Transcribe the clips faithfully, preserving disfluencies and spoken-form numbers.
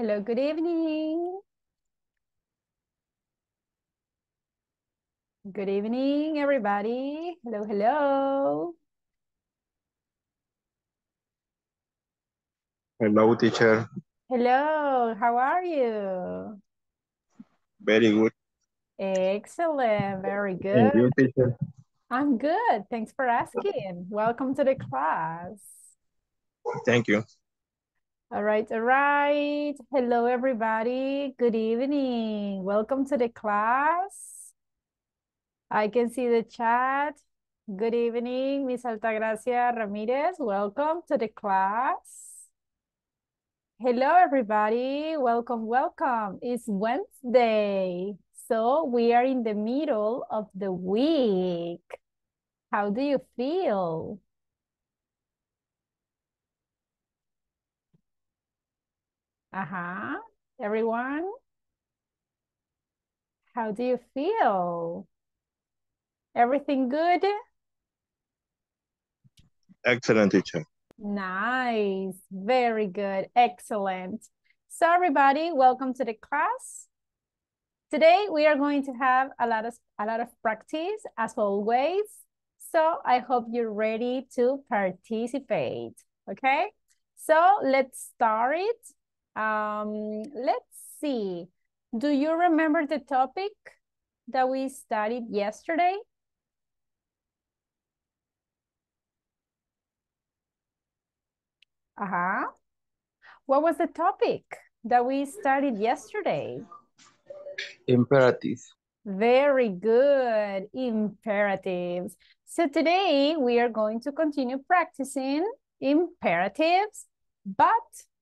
Hello, good evening. Good evening, everybody. Hello, hello. Hello, teacher. Hello, how are you? Very good. Excellent, very good. And you, teacher? I'm good, thanks for asking. Welcome to the class. Thank you. All right, all right. Hello, everybody. Good evening. Welcome to the class. I can see the chat. Good evening, Miss Altagracia Ramirez. Welcome to the class. Hello, everybody. Welcome, welcome. It's Wednesday, so we are in the middle of the week. How do you feel? Uh-huh. Everyone, how do you feel? Everything good? Excellent, teacher. Nice. Very good. Excellent. So everybody, welcome to the class. Today, we are going to have a lot of, a lot of practice, as always. So I hope you're ready to participate. Okay? So let's start it. Um, let's see, do you remember the topic that we studied yesterday? Uh-huh. What was the topic that we studied yesterday? Imperatives. Very good, imperatives. So today we are going to continue practicing imperatives, but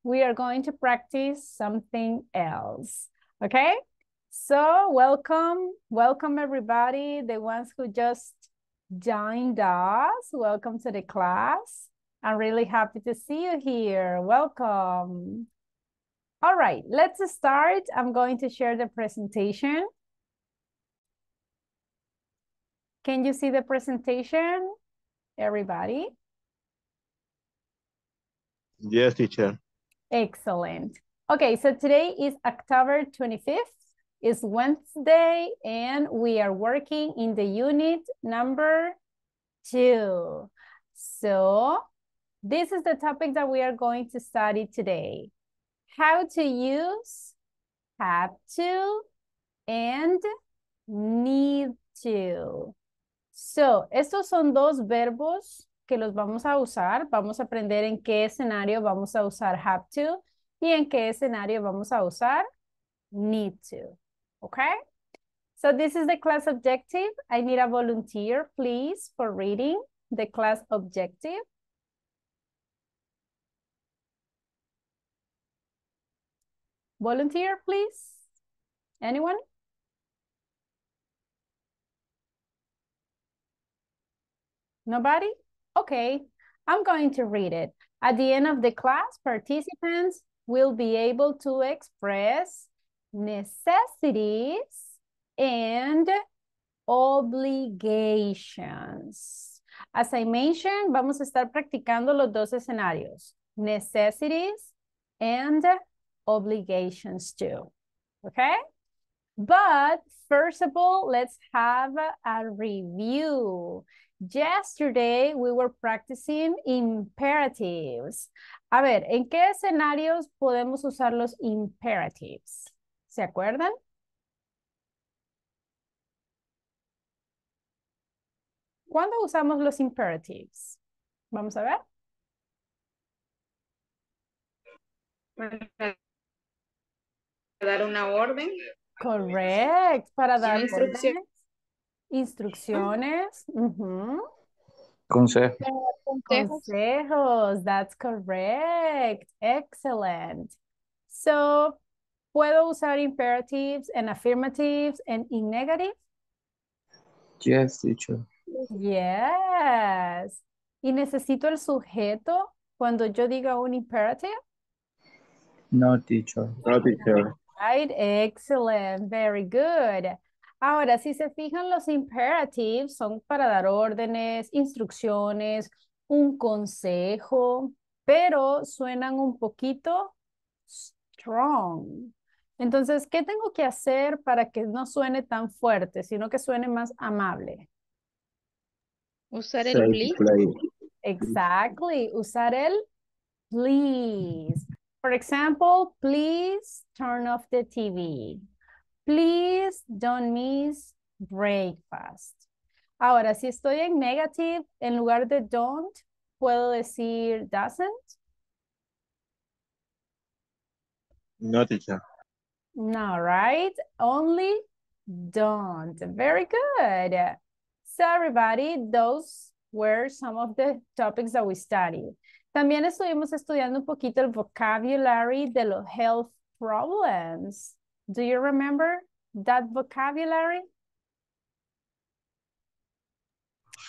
we are going to practice something else, okay? So welcome, welcome everybody, the ones who just joined us. Welcome to the class. I'm really happy to see you here. Welcome. All right, let's start. I'm going to share the presentation. Can you see the presentation, everybody? Yes, teacher. Excellent. Okay, so today is October twenty-fifth, it's Wednesday, and we are working in the unit number two. So this is the topic that we are going to study today. How to use have to and need to. So estos son dos verbos que los vamos a usar. Vamos a aprender en qué escenario vamos a usar have to y en qué escenario vamos a usar need to, okay? So this is the class objective. I need a volunteer, please, for reading the class objective. Volunteer, please. Anyone? Nobody? Okay, I'm going to read it. At the end of the class, participants will be able to express necessities and obligations. As I mentioned, vamos a estar practicando los dos escenarios, necessities and obligations too, okay? But first of all, let's have a review. Yesterday, we were practicing imperatives. A ver, ¿en qué escenarios podemos usar los imperatives? ¿Se acuerdan? ¿Cuándo usamos los imperatives? Vamos a ver. Para dar una orden. Correcto, para dar instrucciones. Instrucciones. Uh-huh. Consejos. Consejos, that's correct. Excellent. So, ¿puedo usar imperatives and affirmatives and in negative? Yes, teacher. Yes. ¿Y necesito el sujeto cuando yo diga un imperative? No, teacher. No, teacher. Right, excellent. Very good. Ahora, si se fijan, los imperatives son para dar órdenes, instrucciones, un consejo, pero suenan un poquito strong. Entonces, ¿qué tengo que hacer para que no suene tan fuerte, sino que suene más amable? Usar el please. Exactly. Usar el please. For example, please turn off the T V. Please don't miss breakfast. Ahora, si estoy en negative, en lugar de don't, puedo decir doesn't. No, teacher. No, right? Only don't. Very good. So everybody, those were some of the topics that we studied. También estuvimos estudiando un poquito el vocabulary de los health problems. Do you remember that vocabulary?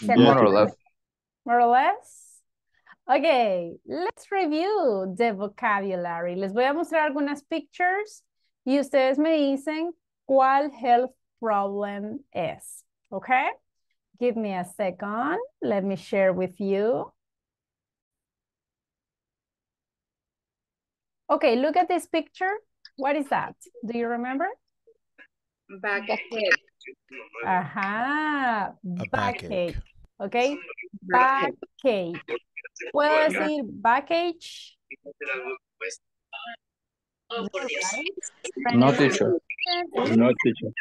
Yeah, more or less. More or less? Okay, let's review the vocabulary. Les voy a mostrar algunas pictures y ustedes me dicen cuál health problem es. Okay? Give me a second. Let me share with you. Okay, look at this picture. What is that? Do you remember? Backache. Ajá. Backache. Okay. Backache. ¿Puedo decir backache? No, teacher. No, teacher.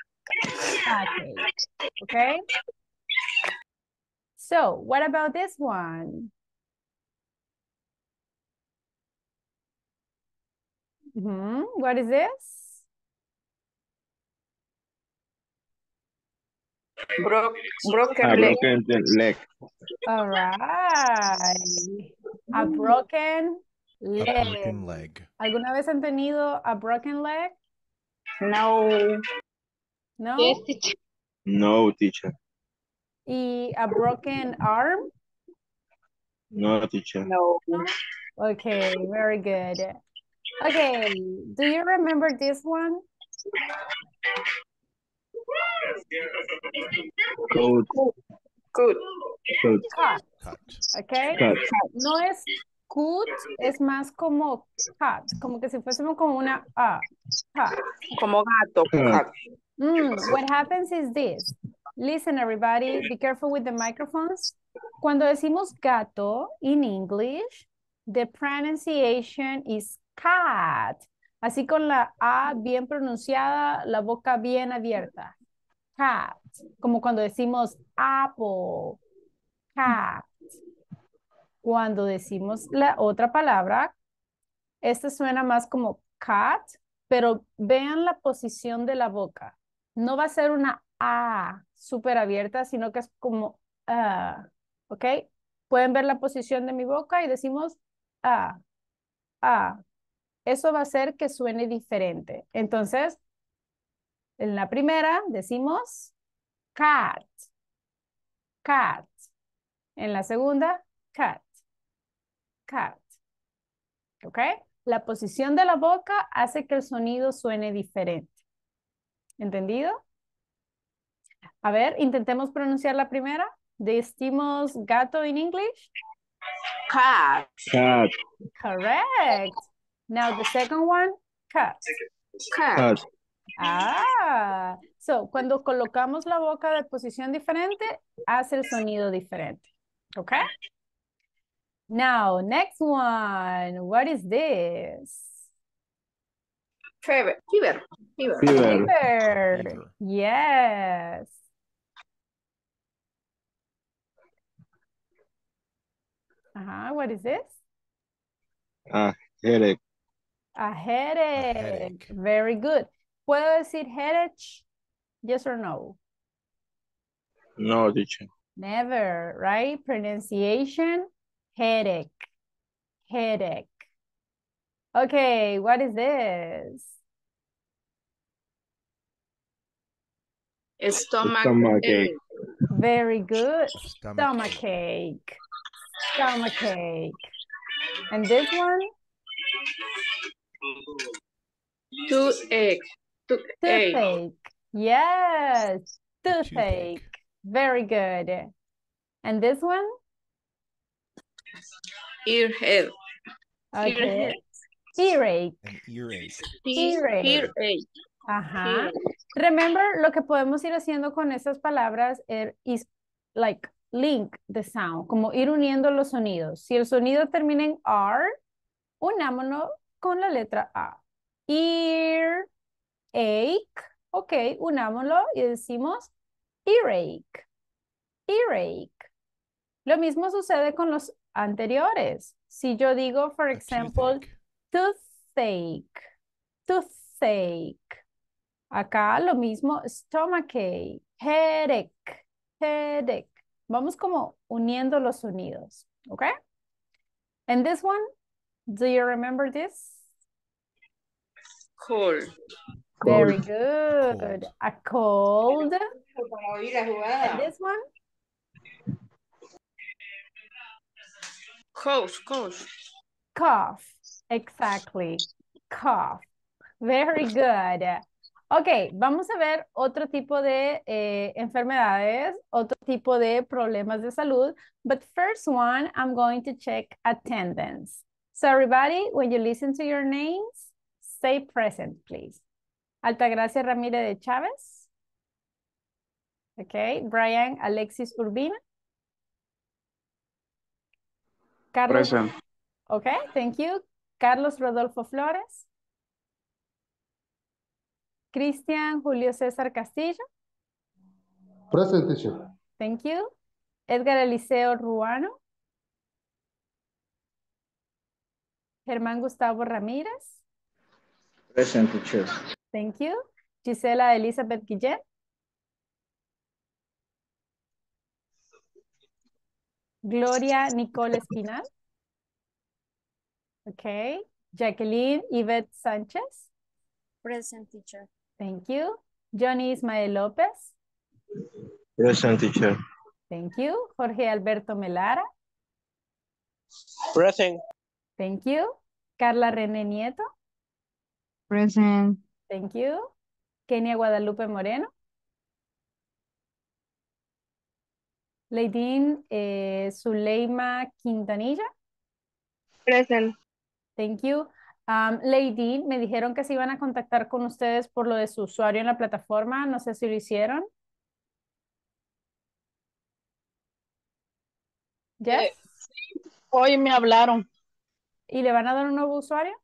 Okay. So, what about this one? Mm-hmm. What is this? Bro broken, a leg. broken leg. All right. A broken leg. A broken leg. ¿Alguna vez han tenido a broken leg? No. No? Yes, teacher. No, teacher. ¿Y a broken arm? No, teacher. No. Okay, very good. Okay, do you remember this one? Good. Good. Good. Cut. Cut. Okay. Cut. No es cut, es más como cut, como que si fuésemos como una A. Cut. Como gato. Cut. Mm, what happens is this. Listen, everybody, be careful with the microphones. Cuando decimos gato in English, the pronunciation is cat. Así con la A bien pronunciada, la boca bien abierta. Cat. Como cuando decimos apple. Cat. Cuando decimos la otra palabra, esta suena más como cat, pero vean la posición de la boca. No va a ser una A súper abierta, sino que es como A. Uh, ¿ok? Pueden ver la posición de mi boca y decimos A. A. Eso va a hacer que suene diferente. Entonces, en la primera decimos cat, cat. En la segunda, cat, cat. ¿Ok? La posición de la boca hace que el sonido suene diferente. ¿Entendido? A ver, intentemos pronunciar la primera. Decimos gato en English. Cat. Cat. Correct. Now the second one, cat. Cat. Cat. Ah, so cuando colocamos la boca de posición diferente, hace el sonido diferente. Okay? Now, next one. What is this? Fever. Fever. Fever. Fever. Fever. Yes. Uh-huh. What is this? A headache. A headache. A headache. Very good. ¿Puedo decir headache? Yes or no? No, teacher. Never, right? Pronunciation, headache. Headache. Okay, what is this? Stomach. Stomachache. Very good. Stomachache. Stomachache. And this one? Toothache. Toothache. Yes. Toothache. Very good. And this one? Earhead. Okay. Earache. Earache. Earache. Earache. Ajá. Remember, lo que podemos ir haciendo con estas palabras es like link the sound, como ir uniendo los sonidos. Si el sonido termina en R, unámonos con la letra A. Ear, ache, ok, unámoslo y decimos earache, earache. Lo mismo sucede con los anteriores. Si yo digo, for example, toothache, toothache. Acá lo mismo, stomachache, headache, headache. Vamos como uniendo los sonidos, ¿ok? And this one, do you remember this? Cold. Very cold. Good. Cold. A cold. And this one? Cough, cough. Cough. Exactly. Cough. Very good. Ok, vamos a ver otro tipo de eh, enfermedades, otro tipo de problemas de salud. But first one, I'm going to check attendance. So everybody, when you listen to your names, say present, please. Altagracia Ramirez de Chávez. Okay. Brian Alexis Urbina. Carlos. Present. Okay, thank you. Carlos Rodolfo Flores. Cristian Julio César Castillo. Present, teacher. Thank you. Edgar Eliseo Ruano. Germán Gustavo Ramírez. Present, teacher. Thank you. Gisela Elizabeth Guillén. Gloria Nicole Espinal. Okay. Jacqueline Yvette Sánchez. Present, teacher. Thank you. Johnny Ismael López. Present, teacher. Thank you. Jorge Alberto Melara. Present. Thank you. Carla René Nieto. Present. Thank you. Kenia Guadalupe Moreno. Leydin eh, Suleyma Quintanilla. Present. Thank you. Um, Leydin, me dijeron que se iban a contactar con ustedes por lo de su usuario en la plataforma. No sé si lo hicieron. Yes. Eh, hoy me hablaron. ¿Y le van a dar un nuevo usuario?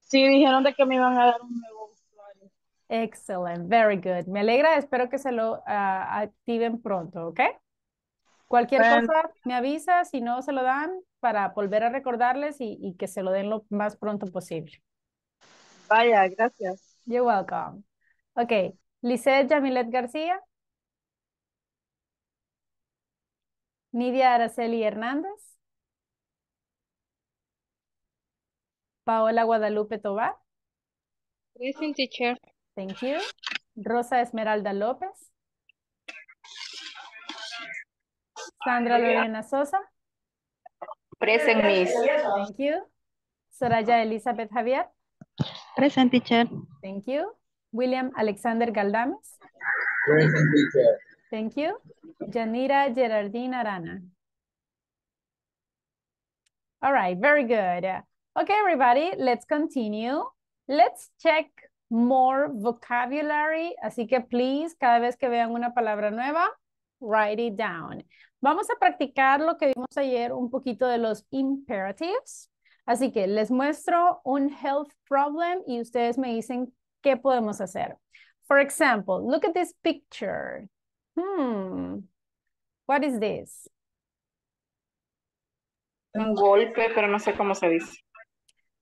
Sí, dijeron de que me iban a dar un nuevo usuario. Excellent, very good. Me alegra, espero que se lo uh, activen pronto, ¿ok? Cualquier bueno. cosa me avisa, si no se lo dan, para volver a recordarles y, y que se lo den lo más pronto posible. Vaya, gracias. You're welcome. Ok, Lizette Jamilet García. Nidia Araceli Hernández. Paola Guadalupe Tobar. Present, teacher. Thank you. Rosa Esmeralda López. Sandra Lorena Sosa. Present, miss. Thank you. Soraya Elizabeth Javier. Present, teacher. Thank you. William Alexander Galdames. Present, teacher. Thank you. Janira Gerardina Rana. All right, very good. Okay, everybody, let's continue. Let's check more vocabulary. Así que, please, cada vez que vean una palabra nueva, write it down. Vamos a practicar lo que vimos ayer, un poquito de los imperatives. Así que les muestro un health problem y ustedes me dicen qué podemos hacer. For example, look at this picture. Hmm, what is this? Un golpe, pero no sé cómo se dice.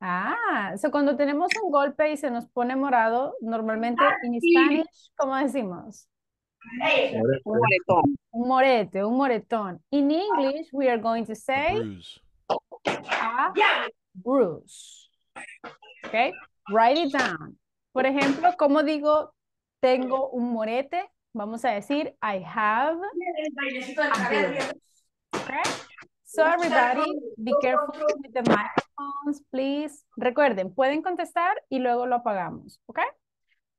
Ah, so cuando tenemos un golpe y se nos pone morado, normalmente en Spanish, ¿cómo decimos? Un moretón. Un morete, un moretón. In English, we are going to say a bruise. A bruise. Okay, write it down. Por ejemplo, ¿cómo digo tengo un morete? Vamos a decir, I have a bruise. Okay? So everybody, be careful with the microphones, please. Recuerden, pueden contestar y luego lo apagamos, ¿ok?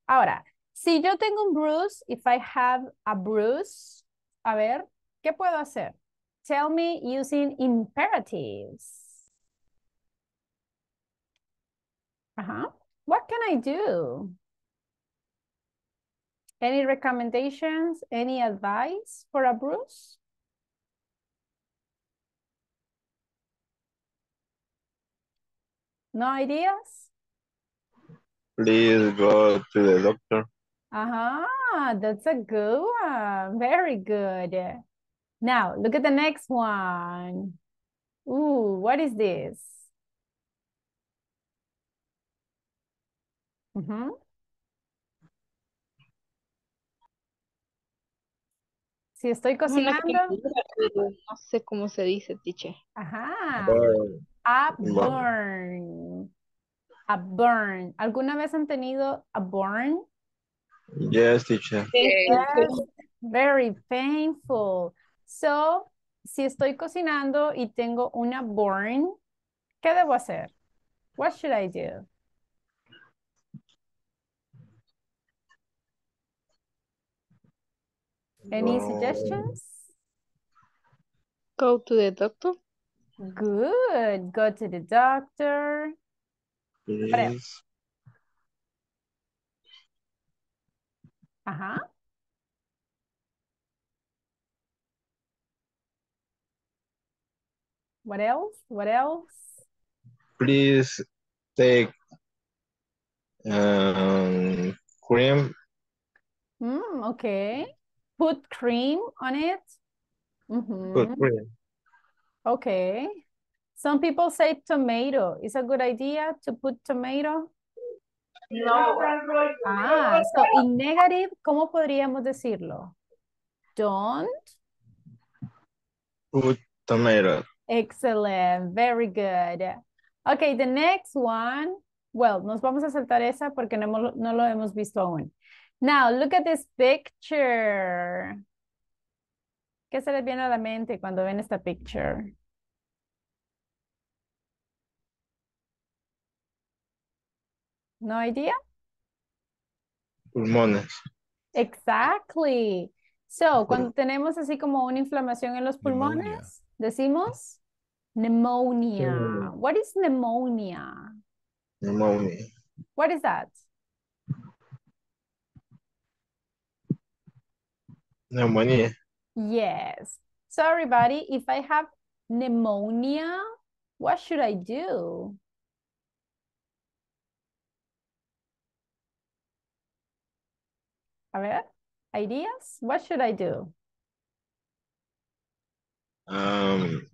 Ahora, si yo tengo un bruise, if I have a bruise, a ver, ¿qué puedo hacer? Tell me using imperatives. Uh-huh. What can I do? Any recommendations? Any advice for a bruise? No ideas? Please go to the doctor. Uh-huh, that's a good one. Very good. Now, look at the next one. Ooh, what is this? Mm-hmm. Si estoy cocinando. No sé cómo se dice, teacher. Ajá. A burn. A burn. ¿Alguna vez han tenido a burn? Yes, teacher. Yes. Very painful. So, si estoy cocinando y tengo una burn, ¿qué debo hacer? What should I do? Any suggestions? Go to the doctor. Good. Go to the doctor. Please. Ajá. What else? What else? Please take um, cream. Mm, okay. Put cream on it. Mm-hmm. Put cream. Okay. Some people say tomato. Is a good idea to put tomato? No. Ah, so in negative, ¿cómo podríamos decirlo? Don't. Put tomato. Excellent. Very good. Okay, the next one. Well, nos vamos a saltar esa porque no, hemos, no lo hemos visto aún. Now, look at this picture. ¿Qué se les viene a la mente cuando ven esta picture? ¿No idea? Pulmones. Exactly. So, cuando tenemos así como una inflamación en los pulmones, pneumonia. Decimos pneumonia. Uh, What is pneumonia? Pneumonia. What is that? Pneumonia. Yes. So everybody, if I have pneumonia, what should I do? A ver, ideas? What should I do? Um.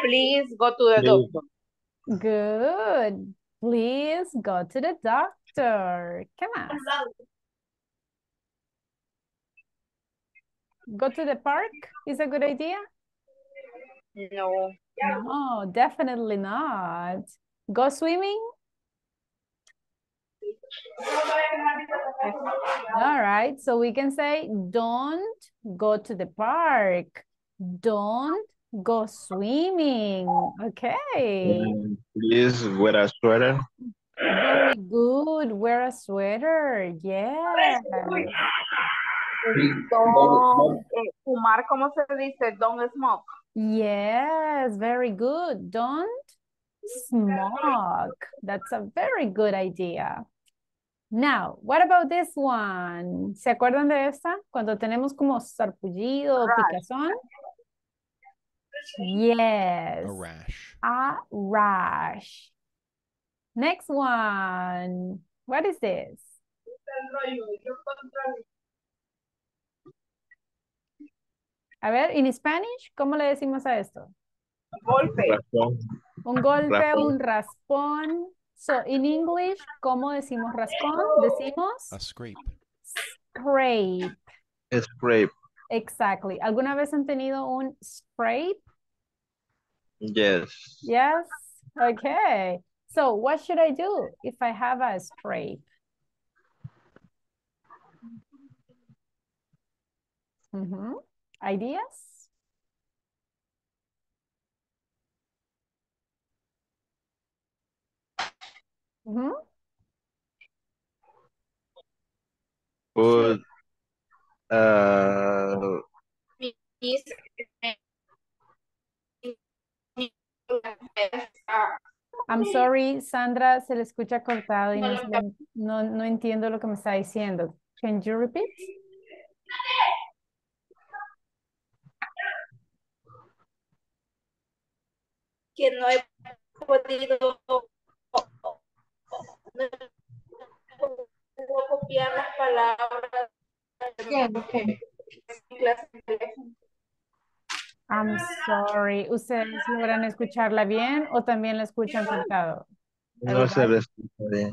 Please go to the doctor. Good. Please go to the doctor. Come on. Go to the park is a good idea? No. No, definitely not. Go swimming? All right, so we can say don't go to the park. Don't go swimming. Okay. Please wear a sweater. Very good. Wear a sweater. Yeah. Don't fumar, ¿cómo se dice? Don't smoke. Yes, very good. Don't smoke. That's a very good idea. Now, what about this one? ¿Se acuerdan de esta? Cuando tenemos como sarpullido o picazón. Yes. A rash. A rash. Next one. What is this? A ver, in Spanish, ¿cómo le decimos a esto? Golpe. Raspón. Un golpe, raspón. Un raspón. So, in English, ¿cómo decimos raspón? Decimos... A scrape. Scrape. A scrape. Exactly. ¿Alguna vez han tenido un scrape? Yes. Yes? Okay. So, what should I do if I have a scrape? Mm-hmm. Ideas? Mm-hmm. Put uh I'm sorry, Sandra, se le escucha cortado y no, no, no entiendo lo que me está diciendo. Can you repeat? Que no he podido copiar las palabras. Yeah, okay. I'm sorry. ¿Ustedes logran escucharla bien o también la escuchan cortado? No se la escucha bien.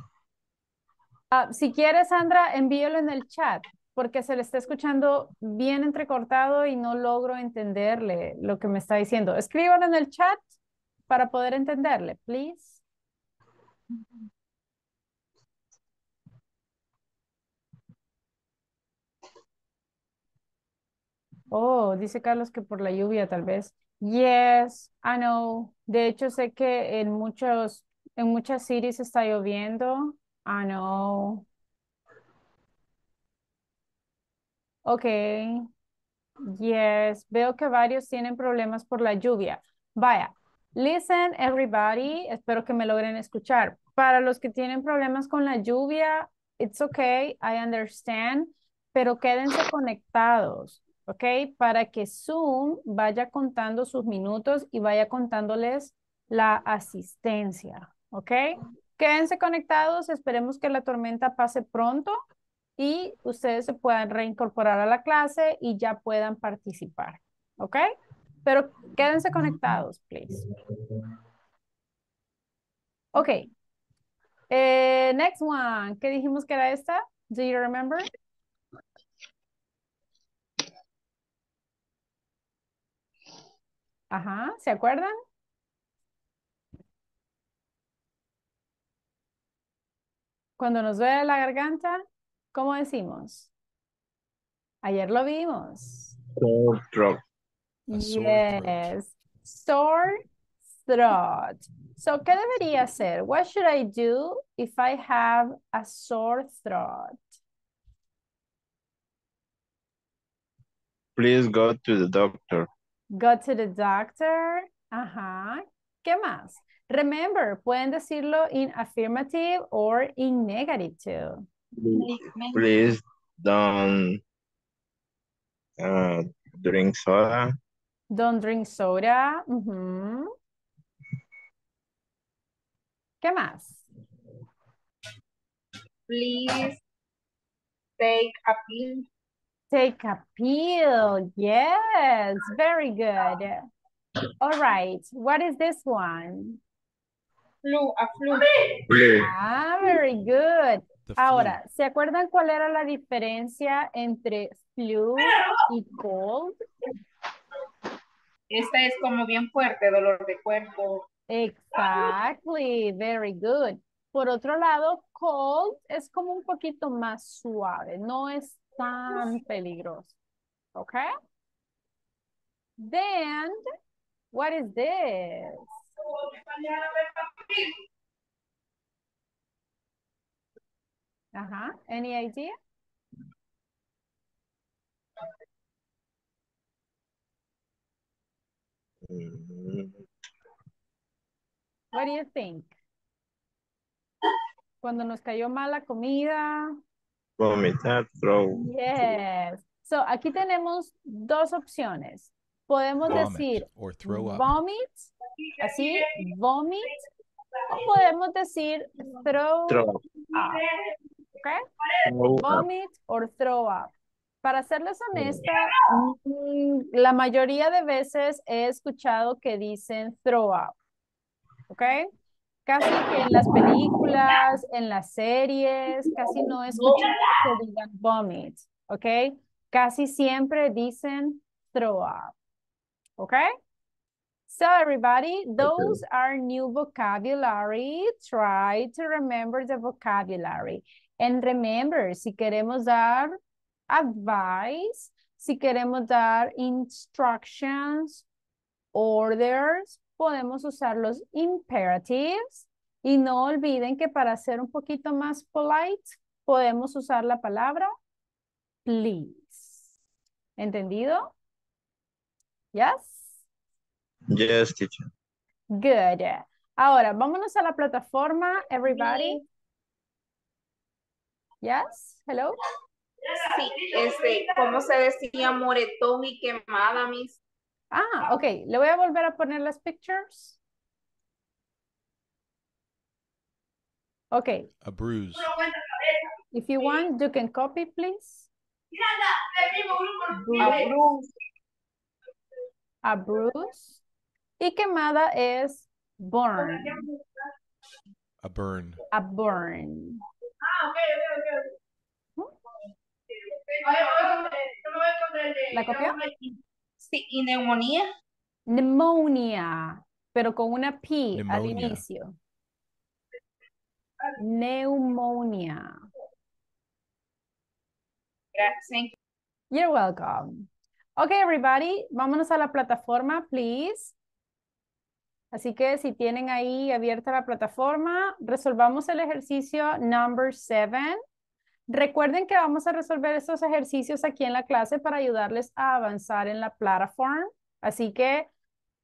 Uh, si quieres, Sandra, envíelo en el chat, porque se le está escuchando bien entrecortado y no logro entenderle lo que me está diciendo. Escríbanlo en el chat para poder entenderle, please. Oh, dice Carlos que por la lluvia tal vez. Yes, I know. De hecho, sé que en muchos, en muchas cities está lloviendo. I know. Ok. Yes, veo que varios tienen problemas por la lluvia. Vaya, listen everybody. Espero que me logren escuchar. Para los que tienen problemas con la lluvia, it's okay, I understand. Pero quédense conectados. ¿Ok? Para que Zoom vaya contando sus minutos y vaya contándoles la asistencia. ¿Ok? Quédense conectados, esperemos que la tormenta pase pronto y ustedes se puedan reincorporar a la clase y ya puedan participar. ¿Ok? Pero quédense conectados, please. Ok. Eh, next one. ¿Qué dijimos que era esta? Do you remember? Ajá, ¿se acuerdan? Cuando nos duele la garganta, ¿cómo decimos? Ayer lo vimos. Sore throat. Yes. Sore throat. So, ¿qué debería hacer? What should I do if I have a sore throat? Please go to the doctor. Go to the doctor. Ajá. ¿Qué más? Remember, pueden decirlo in affirmative or in negative. Please don't uh, drink soda. Don't drink soda. Uh-huh. ¿Qué más? Please take a pill. Take a pill. Yes, very good. All right, what is this one? Flu, a flu. flu. Ah, very good. Ahora, ¿se acuerdan cuál era la diferencia entre flu y cold? Esta es como bien fuerte, dolor de cuerpo. Exactly, very good. Por otro lado, cold es como un poquito más suave, no es tan peligroso. Okay? Then, what is this? Uh-huh. Any idea? What do you think? Cuando nos cayó mala comida. Vomitar, throw. Yes. So, aquí tenemos dos opciones. Podemos vomit, decir or throw up. Vomit, así, vomit, o podemos decir throw, throw. Up. Okay? Throw vomit up. Or throw up. Para serles honesta, la mayoría de veces he escuchado que dicen throw up. Okay? Casi que en las películas, en las series, casi no he escuchado que digan vomit. Okay? Casi siempre dicen throw up. Okay, so everybody, those okay. are new vocabulary. Try to remember the vocabulary. And remember, si queremos dar advice, si queremos dar instructions, orders, podemos usar los imperatives. Y no olviden que para ser un poquito más polite, podemos usar la palabra please. ¿Entendido? Yes? Yes, teacher. Good. Ahora, vámonos a la plataforma, everybody. Yes, hello. Sí, este, ¿cómo se decía moretón y quemada, Miss? Ah, ok. Le voy a volver a poner las pictures. Okay. A bruise. If you want, you can copy, please. A bruise. A bruise. Y quemada es burn. A burn. A burn. Ah, okay, okay, okay. ¿La copió? Sí, y neumonía. Neumonía, pero con una P pneumonia al inicio. Neumonía. Gracias. You're welcome. Okay, everybody, vámonos a la plataforma, please. Así que si tienen ahí abierta la plataforma, resolvamos el ejercicio number seven. Recuerden que vamos a resolver estos ejercicios aquí en la clase para ayudarles a avanzar en la plataforma. Así que,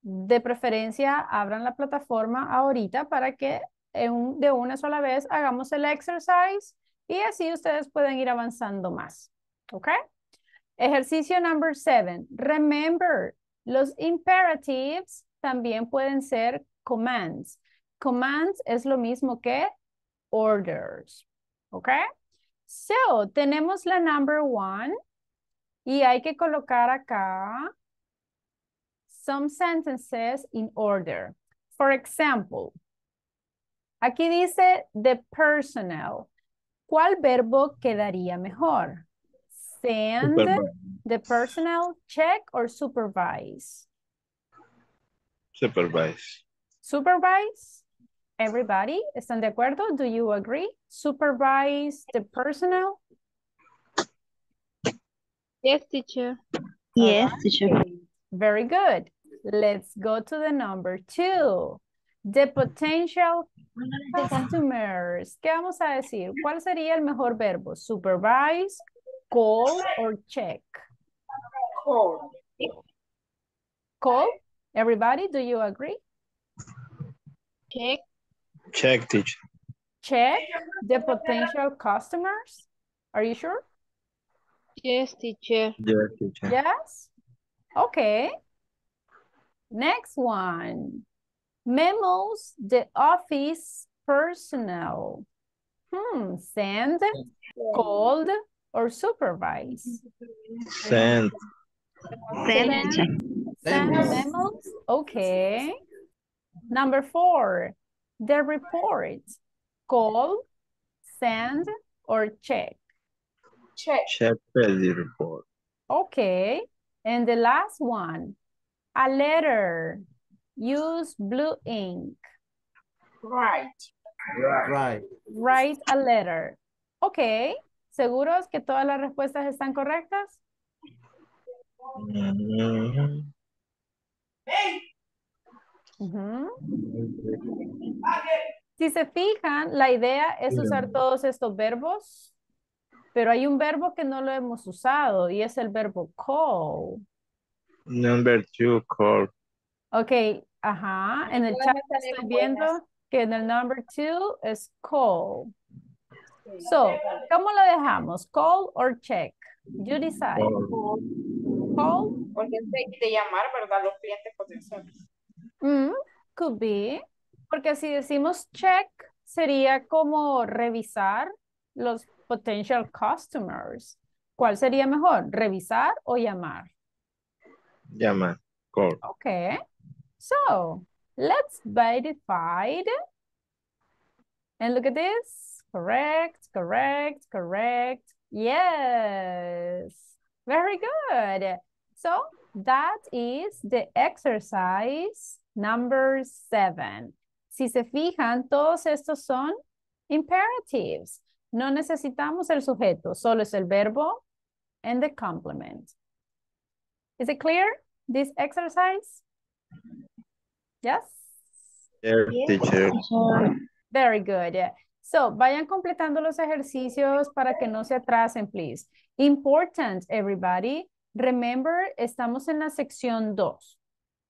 de preferencia, abran la plataforma ahorita para que en, de una sola vez hagamos el exercise y así ustedes pueden ir avanzando más. ¿Ok? Ejercicio number seven. Remember, los imperatives también pueden ser commands. Commands es lo mismo que orders. ¿Ok? So, tenemos la number one y hay que colocar acá some sentences in order. For example, aquí dice the personnel. ¿Cuál verbo quedaría mejor? Send, supervise, the personnel, check, or supervise? Supervise. Supervise. Everybody, ¿están de acuerdo? Do you agree? Supervise the personnel? Yes, teacher. Yes, teacher. Very good. Let's go to the number two. The potential customers. ¿Qué vamos a decir? ¿Cuál sería el mejor verbo? Supervise, call, or check? Call. Call? Everybody, do you agree? Check. Check, teacher. Check the potential customers. Are you sure? Yes, teacher. Yes, teacher. Yes? Okay. Next one. Memos the office personnel. Hmm. Send, called, or supervise? Send. Send. Send, Send memos. Okay. Number four. The report. Call, send, or check? Check. Check the report. Okay. And the last one. A letter. Use blue ink. Write. Write. Write a letter. Okay. ¿Seguros que todas las respuestas están correctas? Mm-hmm. Hey. Uh-huh. Si se fijan, la idea es usar todos estos verbos, pero hay un verbo que no lo hemos usado y es el verbo call. Number two, call. Ok, ajá, en el chat estoy viendo que en el number two es call. So, ¿cómo lo dejamos? Call or check? You decide. Call. Call. Porque es de llamar, ¿verdad? Los clientes potenciales. Mm, could be, porque si decimos check, sería como revisar los potential customers. ¿Cuál sería mejor? ¿Revisar o llamar? Llamar, call. Okay, so let's by divide. And look at this. Correct, correct, correct. Yes, very good. So that is the exercise number seven. Si se fijan, todos estos son imperatives. No necesitamos el sujeto, solo es el verbo and the complement. Is it clear, this exercise? Yes? Yes, teacher. Very good. So, vayan completando los ejercicios para que no se atrasen, please. Important, everybody. Remember, estamos en la sección dos.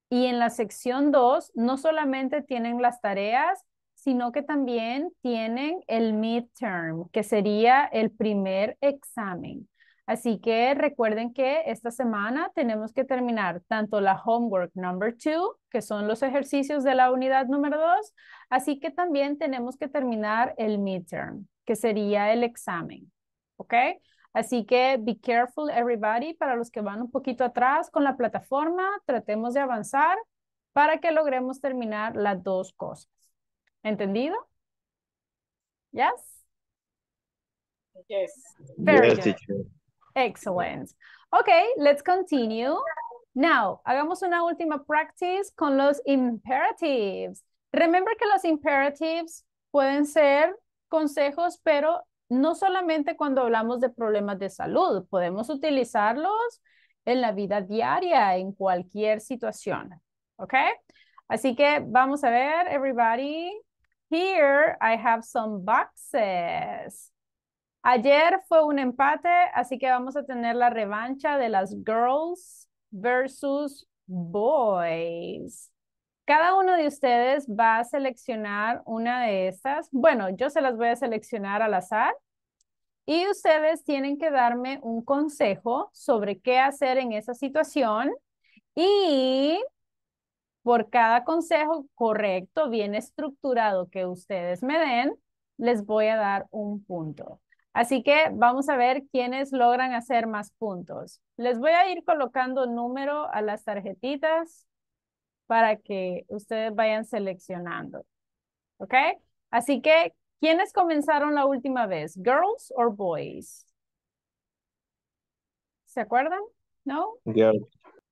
Y en la sección dos no solamente tienen las tareas, sino que también tienen el midterm, que sería el primer examen. Así que recuerden que esta semana tenemos que terminar tanto la homework number two, que son los ejercicios de la unidad número dos, así que también tenemos que terminar el midterm, que sería el examen, ¿ok? Así que be careful everybody, para los que van un poquito atrás con la plataforma, tratemos de avanzar para que logremos terminar las dos cosas. ¿Entendido? Yes? Yes. Very yes, good. Excellent. Okay, let's continue. Now, hagamos una última practice con los imperatives. Remember que los imperatives pueden ser consejos, pero no solamente cuando hablamos de problemas de salud. Podemos utilizarlos en la vida diaria, en cualquier situación. Okay? Así que vamos a ver, everybody. Here I have some boxes. Ayer fue un empate, así que vamos a tener la revancha de las girls versus boys. Cada uno de ustedes va a seleccionar una de estas. Bueno, yo se las voy a seleccionar al azar. Y ustedes tienen que darme un consejo sobre qué hacer en esa situación. Y por cada consejo correcto, bien estructurado que ustedes me den, les voy a dar un punto. Así que vamos a ver quiénes logran hacer más puntos. Les voy a ir colocando número a las tarjetitas para que ustedes vayan seleccionando. ¿Ok? Así que, ¿quiénes comenzaron la última vez? ¿Girls or boys? ¿Se acuerdan? ¿No? Girls.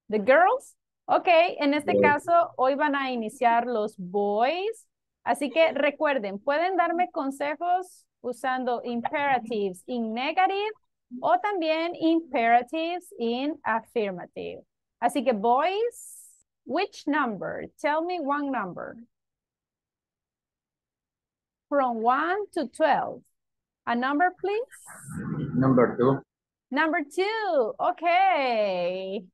The girls. Ok, en este caso, hoy van a iniciar los boys. Así que recuerden, pueden darme consejos usando imperatives in negative o también imperatives in affirmative. Así que boys, which number? Tell me one number. From one to twelve. A number, please. Number two. Number two, okay.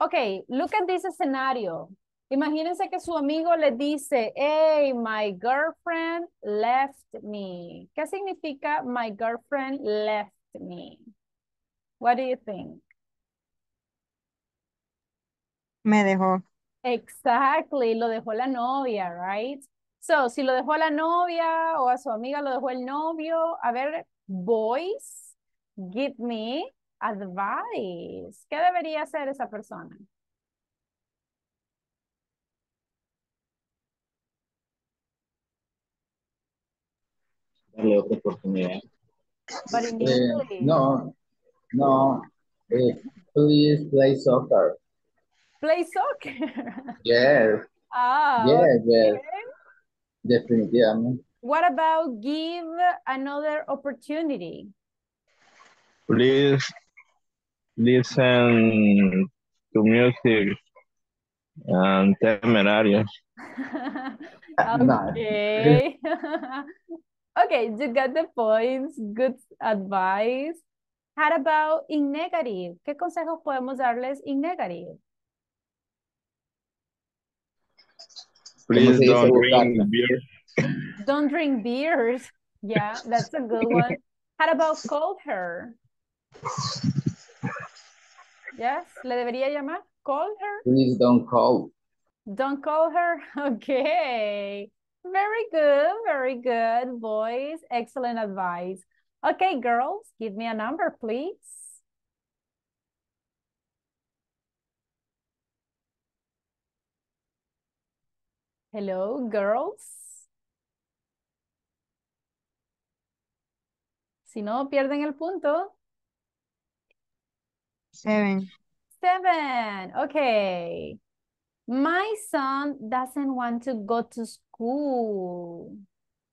Okay, look at this scenario. Imagínense que su amigo le dice, hey, my girlfriend left me. ¿Qué significa my girlfriend left me? What do you think? Me dejó. Exactly, lo dejó la novia, right? So, si lo dejó la novia o a su amiga lo dejó el novio, a ver, boys, give me advice. ¿Qué debería hacer esa persona? Darle otra oportunidad. Eh, no, no. Eh, please play soccer. Play soccer? Yes. Ah, yes, okay. Yes. Definitivamente. What about give another opportunity? Please listen to music and temerarios. Okay. Okay, you got the points, good advice. How about in negative? ¿Qué consejos podemos darles in negative? Please don't drink beer. Don't drink beers. Yeah, that's a good one. How about call her? Yes, ¿le debería llamar? Call her? Please don't call. Don't call her? Okay. Very good, very good, boys. Excellent advice. Okay, girls, give me a number, please. Hello, girls. Si no, pierden el punto. Seven. Seven, okay. My son doesn't want to go to school.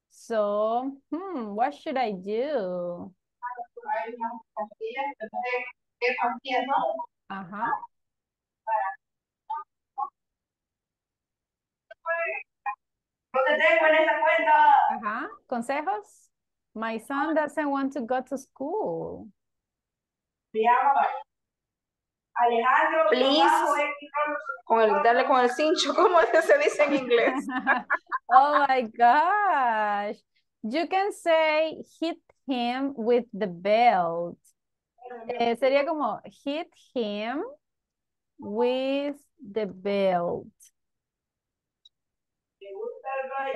So, hmm, what should I do? Uh-huh. Uh-huh. Consejos? My son doesn't want to go to school. Alejandro, please, con el, darle con el cincho, como se dice en inglés. Oh my gosh. You can say hit him with the belt. Eh, sería como hit him with the belt.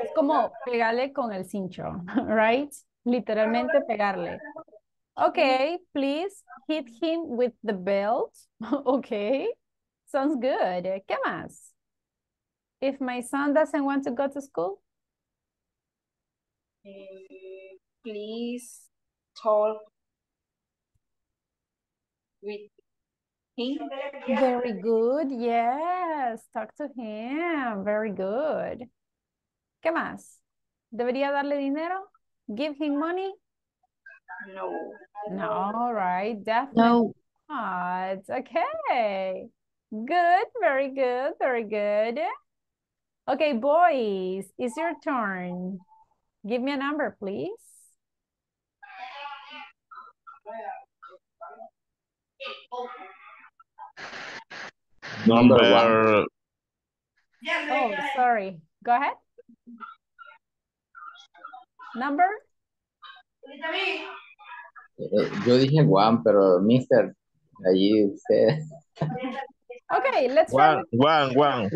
Es como pegarle con el cincho, right? Literalmente pegarle. Okay, please hit him with the belt. Okay, sounds good. ¿Qué más? If my son doesn't want to go to school? Please talk with him. Very good, yes. Talk to him, very good. ¿Qué más? ¿Debería darle dinero? Give him money? No. No, right, definitely no. Not. Okay, good, very good, very good. Okay, boys, it's your turn. Give me a number, please. Number one. Oh, sorry. Go ahead. Number. Yo dije one, pero mister, allí usted. Okay, let's one, one, one.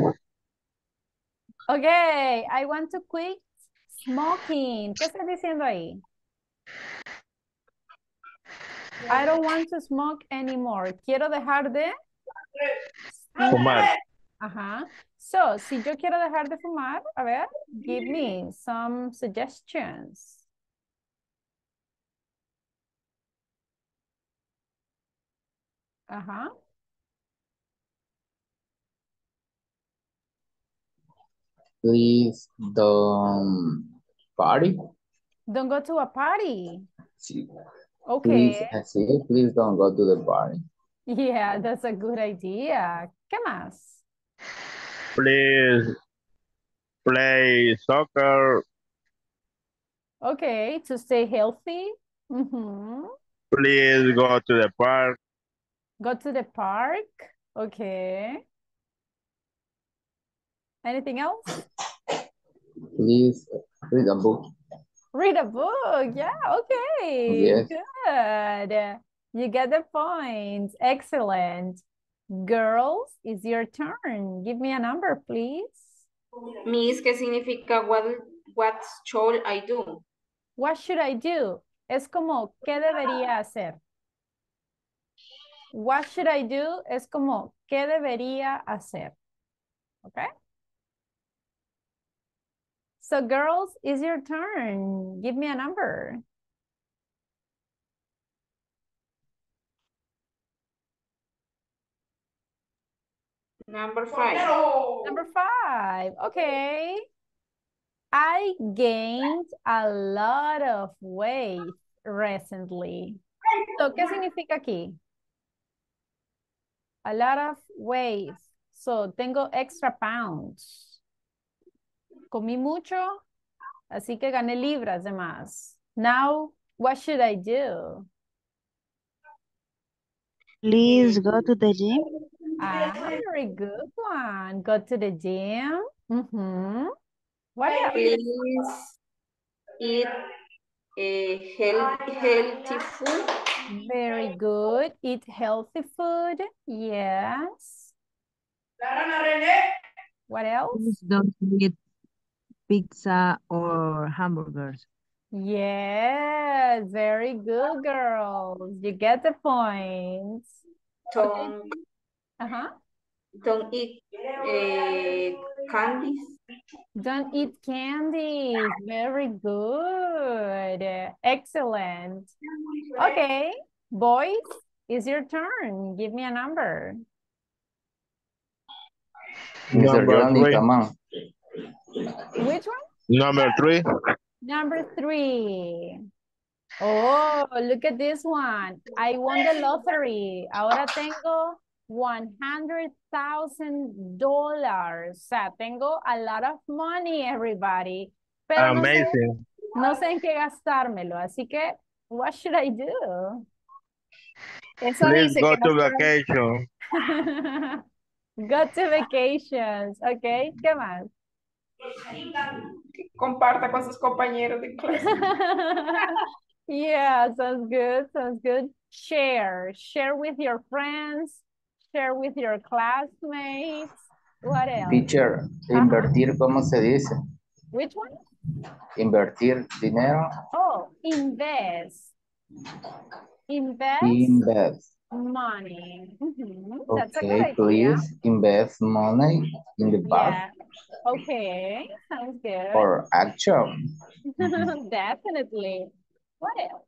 Okay, I want to quit smoking. ¿Qué estás diciendo ahí? I don't want to smoke anymore. Quiero dejar de fumar. Ajá. So, si yo quiero dejar de fumar, a ver, give me some suggestions. Ajá. Please don't party. Don't go to a party. Sí. Okay. Please, please don't go to the party. Yeah, that's a good idea. ¿Qué más? Please play soccer. Okay, to stay healthy. Mm-hmm. Please go to the park. Go to the park. Okay. Anything else? Please read a book. Read a book. Yeah, okay. Yes. Good. You get the point. Excellent. Girls, it's your turn. Give me a number, please. Miss, ¿qué significa what, what should I do? What should I do? Es como, ¿qué debería hacer? What should I do? Es como, ¿qué debería hacer? Okay? So, girls, it's your turn. Give me a number. Number five. Oh, no. Number five. Okay. I gained a lot of weight recently. So, ¿qué significa aquí? A lot of weight. So, tengo extra pounds. Comí mucho, así que gané libras de más. Now, what should I do? Please go to the gym. Ah, very good one. Go to the gym. Mm-hmm. What else? Please eat a healthy, healthy food. Very good. Eat healthy food. Yes. What else? Please don't eat pizza or hamburgers. Yes, very good, girls. You get the points. Don't, uh-huh. don't eat uh, candies. Don't eat candies. Very good. Excellent. Okay, boys, it's your turn. Give me a number. Mister Brandy, come on. Which one? Number three. Number three. Oh, look at this one. I won the lottery. Ahora tengo one hundred thousand dollars. O sea, tengo a lot of money, everybody. Pero amazing. No sé, no sé en qué gastármelo. Así que, what should I do? Eso Please dice go que to no vacation. Go to vacations. Okay, ¿qué más? Comparta con sus compañeros de clase. Yeah, sounds good, sounds good. Share, share with your friends, share with your classmates. What else? Teacher, invertir, uh-huh. ¿Cómo se dice? Which one? Invertir dinero. Oh, invest. Invest. Invest. Money. Mm-hmm. Okay, that's a good please idea. Invest money in the bank. Yeah. Okay, sounds good. Or action. Definitely. What else?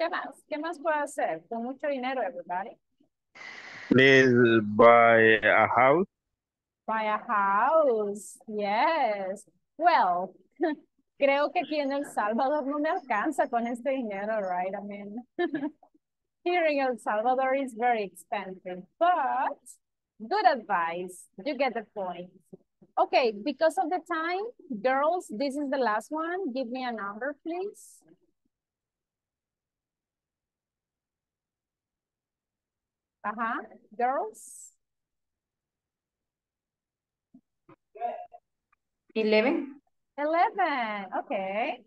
¿Qué más? ¿Qué más puedo hacer? Con mucho dinero, everybody. Please buy a house. Buy a house, yes. Well, creo que aquí en El Salvador no me alcanza con este dinero, right? I mean, here in El Salvador is very expensive, but good advice. You get the point. Okay, because of the time, girls, this is the last one. Give me a number, please. Uh-huh, girls. Eleven. Eleven, okay.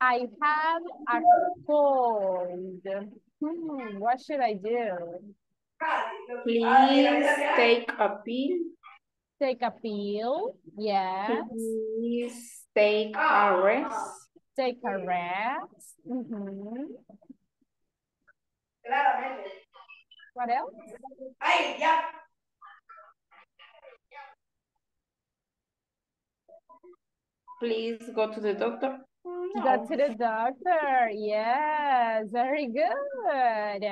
I have a cold. Hmm, what should I do? Please take a pill. Take a pill, yes. Please take a rest. Take a rest. Mm-hmm. What else? Ay, yeah. Please go to the doctor. No. Go to the doctor. Yes, very good.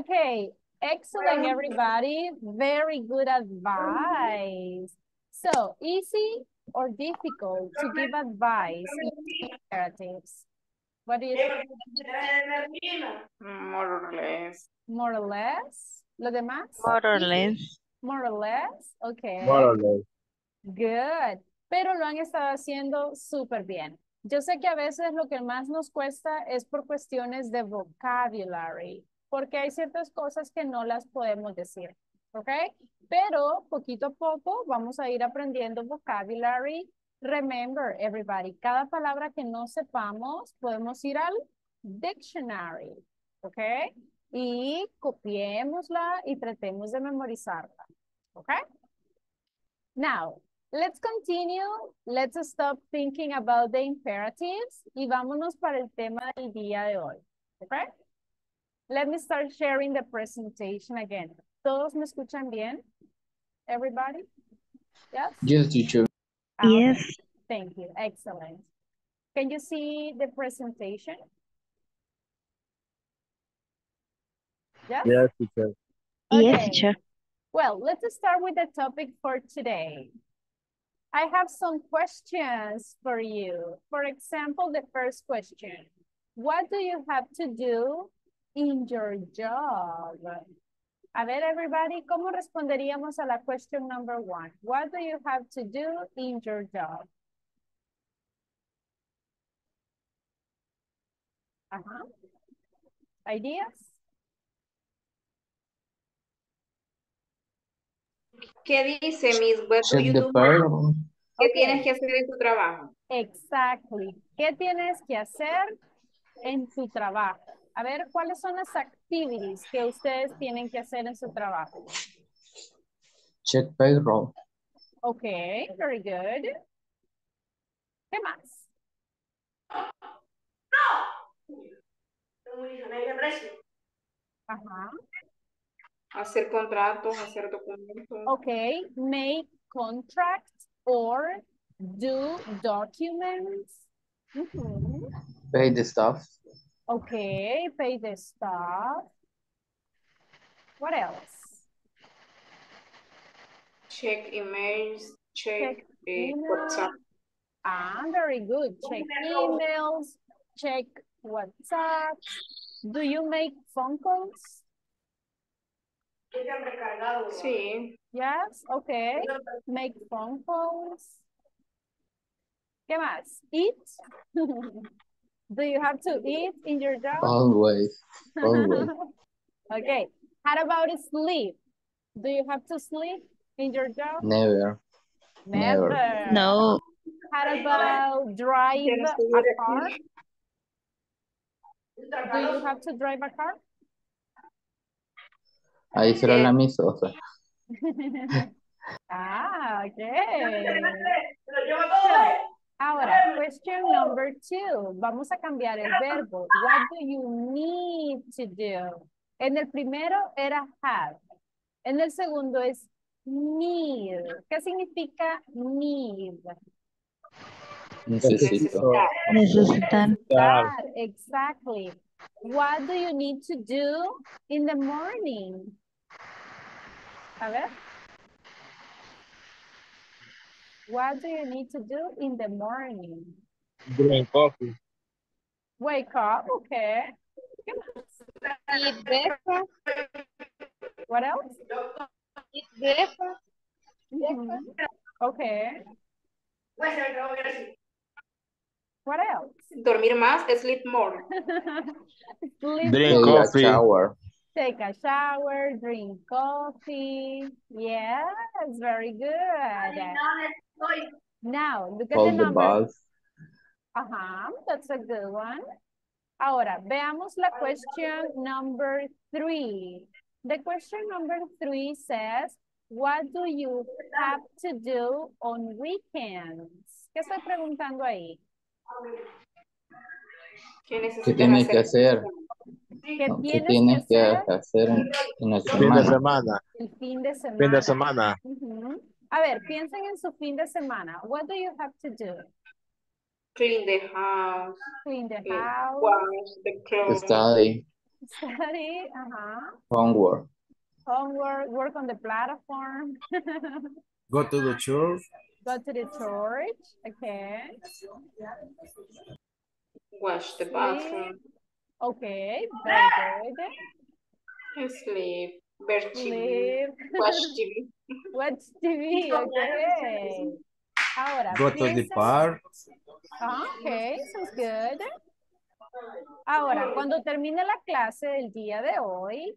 Okay, excellent, everybody. Very good advice. So, easy or difficult to give advice in narratives? What do you think? More or less. More or less? ¿Lo demás? More or less. More or less? Okay. More or less. Good. Pero lo han estado haciendo súper bien. Yo sé que a veces lo que más nos cuesta es por cuestiones de vocabulary, porque hay ciertas cosas que no las podemos decir, ¿ok? Pero poquito a poco vamos a ir aprendiendo vocabulary. Remember, everybody, cada palabra que no sepamos podemos ir al dictionary, ¿ok? Y copiémosla y tratemos de memorizarla, ¿ok? Now, let's continue, let's stop thinking about the imperatives y vámonos para el tema del día de hoy, okay? Let me start sharing the presentation again. ¿Todos me escuchan bien? Everybody? Yes? Yes, teacher. Um, yes. Thank you, excellent. Can you see the presentation? Yes? Yes, teacher. Okay. Yes, teacher. Well, let's start with the topic for today. I have some questions for you. For example, the first question. What do you have to do in your job? A ver, everybody, ¿cómo responderíamos a la question number one? What do you have to do in your job? Uh-huh. Ideas? ¿Qué dice, Miss? What do you do? ¿Qué okay. tienes que hacer en tu trabajo? Exactly. ¿Qué tienes que hacer en tu trabajo? A ver, ¿cuáles son las actividades que ustedes tienen que hacer en su trabajo? Check payroll. Ok, very good. ¿Qué más? No. Ajá. Hacer contratos, hacer documentos. Okay, make contracts or do documents. Mm-hmm. Pay the staff. Okay, pay the staff. What else? Check emails, check, check email. WhatsApp. Ah, very good. Check emails, check WhatsApp. Do you make phone calls? Sí. Yes, okay. Make phone calls. ¿Qué más? Eat? Do you have to eat in your job? Always. Always. Okay. How about sleep? Do you have to sleep in your job? Never. Never. Never. No. How about drive a car? Do you have to drive a car? Ahí será la misosa. Ah, okay. Ahora, question number two. Vamos a cambiar el verbo. What do you need to do? En el primero era have. En el segundo es need. ¿Qué significa need? Necesito. Necesitar. Necesitar. Exactly. What do you need to do in the morning? A ver. What do you need to do in the morning? Drink coffee. Wake up, okay. Eat breakfast. What else? Eat breakfast. Mm-hmm. Okay. What else? Dormir más, sleep more. Sleep drink more. Coffee. Take a shower. Take a shower, drink coffee. Yes, very good. Now, look at Hold the, the numbers. Uh-huh, that's a good one. Ahora, veamos la question number three. The question number three says, what do you have to do on weekends? ¿Qué estoy preguntando ahí? ¿Qué, ¿Qué tienes que hacer? ¿Qué no, tienes, tienes que hacer, que hacer en, en el fin de semana? El fin de semana. Fin de semana. Uh-huh. A ver, piensen en su fin de semana. What do you have to do? Clean the house. Clean the house. Wash the clothes. Study. Study, uh-huh. Homework. Homework, work on the platform. Go to the church. Go to the church, okay. Wash the bathroom. Okay, very good. Sleep. Watch T V. Watch T V. Watch T V, okay. Ahora, go to the park. Okay, sounds good. Ahora, cuando termine la clase del día de hoy,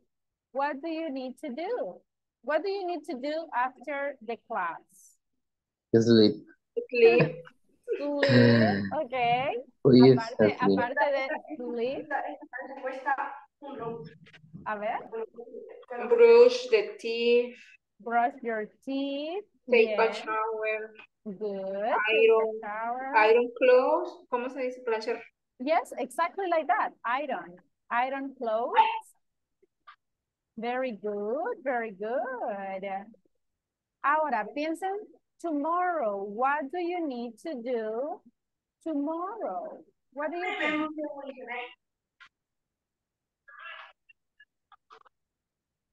what do you need to do? What do you need to do after the class? Sleep. Sleep. Sleep. Okay. Please, aparte, aparte de sleep. A ver. Brush the teeth. Brush your teeth. Take yeah. a shower. Good. Iron. Shower. Iron clothes. ¿Cómo se dice? Planchar. Yes, exactly like that. Iron. Iron clothes. Very good. Very good. Ahora, piensen. Tomorrow, what do you need to do tomorrow? What do you think?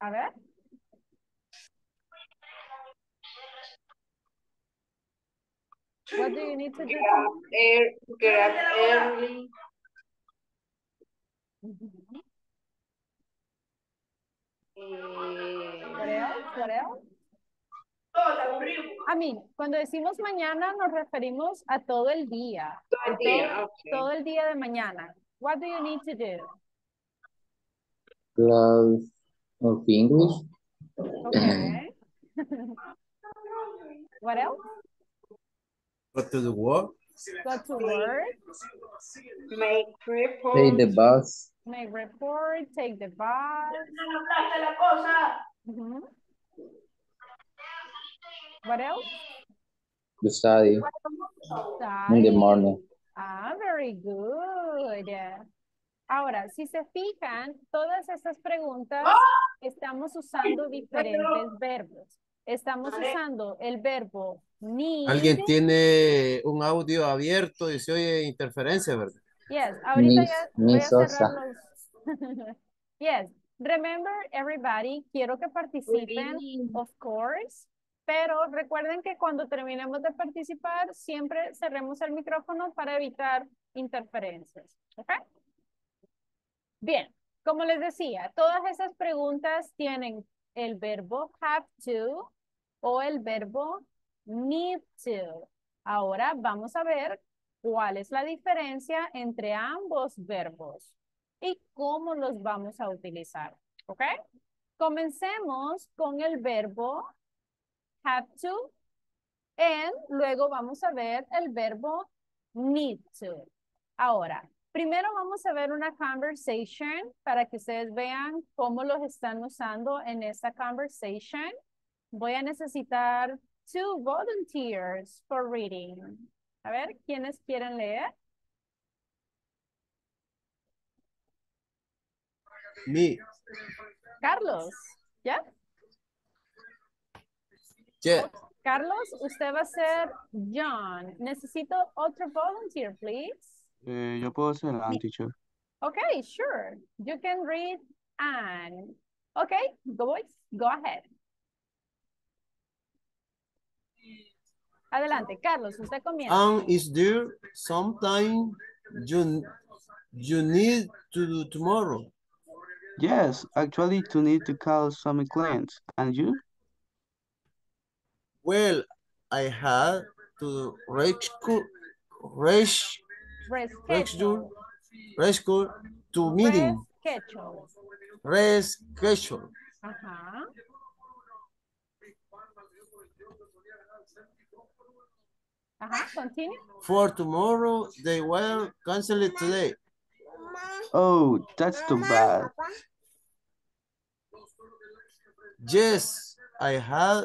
A ver. What do you need to do? Get up, air, get up early. Mm-hmm. And... What else? What else? I mean, cuando decimos mañana nos referimos a todo el día. Todo el día, okay. Todo el día de mañana. What do you need to do? Class of English. Okay. What else? Go to the work. Go to work. Make report. Take the bus. Make report. Take the bus. Mm-hmm. What else? The study. Study. In the morning. Ah, very good. Ahora, si se fijan, todas estas preguntas estamos usando diferentes verbos. Estamos usando el verbo need. Alguien tiene un audio abierto y se oye interferencia, ¿verdad? Yes, ahorita mi, ya mi voy a cerrar los... Yes, remember everybody, quiero que participen, of course. Pero recuerden que cuando terminemos de participar, siempre cerremos el micrófono para evitar interferencias. ¿Okay? Bien, como les decía, todas esas preguntas tienen el verbo have to o el verbo need to. Ahora vamos a ver cuál es la diferencia entre ambos verbos y cómo los vamos a utilizar. ¿Ok? Comencemos con el verbo have to, and luego vamos a ver el verbo need to. Ahora, primero vamos a ver una conversation para que ustedes vean cómo los están usando en esta conversation. Voy a necesitar two volunteers for reading. A ver, ¿quiénes quieren leer? Me. Carlos, ¿ya? Yeah. Yeah. Carlos, usted va a ser John. Necesito otro volunteer, please. Eh, yo puedo ser Anne, teacher. Okay, sure. You can read Anne. Okay, go boys, go ahead. Adelante, Carlos, usted comienza. Anne is there. Sometime you, you need to do tomorrow. Yes, actually to need to call some clients. And you? Well, I had to rescue, rescue, rescue, rescue to meeting. Reschedule. Reschedule. Uh-huh. Uh-huh, continue. For tomorrow, they will cancel it today. Oh, that's too bad. Yes, I had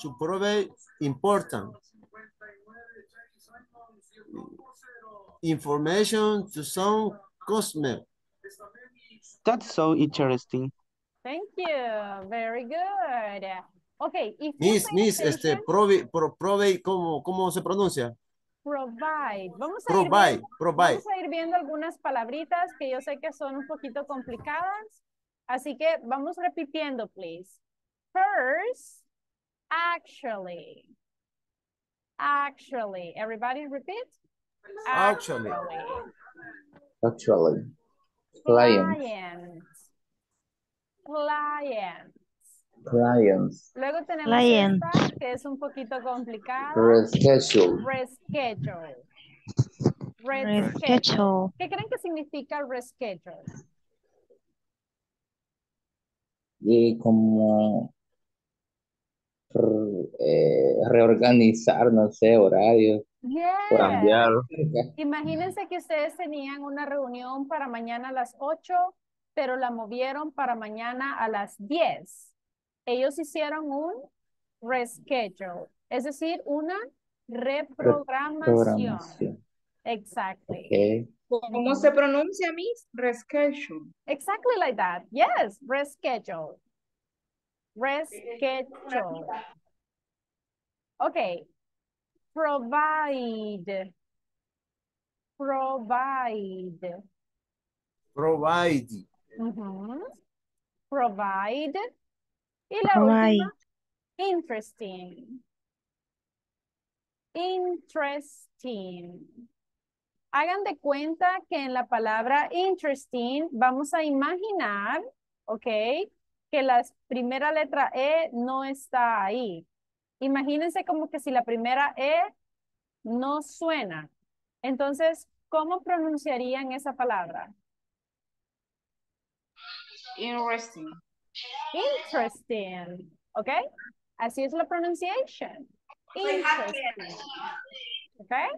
to provide important information to some customer. That's so interesting. Thank you. Very good. Okay. If miss, miss, este, provide, pro, provide, ¿cómo, cómo se pronuncia? Provide. Vamos a, provide, ir, provide. Vamos a ir viendo algunas palabritas que yo sé que son un poquito complicadas. Así que vamos repitiendo, please. First, actually. Actually. Everybody repeat. Actually. Actually. Clients. Clients. Clients. Clients. Luego tenemos client, esta, que es un poquito complicada. Reschedule. Reschedule. Reschedule. Reschedule. ¿Qué creen que significa reschedule? Y como eh, reorganizar, no sé, horarios. Yes. Cambiar. Imagínense que ustedes tenían una reunión para mañana a las ocho, pero la movieron para mañana a las diez. Ellos hicieron un reschedule, es decir, una reprogramación. Exacto. Okay. ¿Cómo se pronuncia, Miss? Reschedule. Exactly like that. Yes, reschedule. Reschedule. Okay. Provide. Provide. Provide. Uh-huh. Provide. Y la última, interesting. Interesting. Hagan de cuenta que en la palabra interesting vamos a imaginar, ok, que la primera letra E no está ahí. Imagínense como que si la primera E no suena. Entonces, ¿cómo pronunciarían esa palabra? Interesting. Interesting, okay? Así es la pronunciación. Interesting, okay?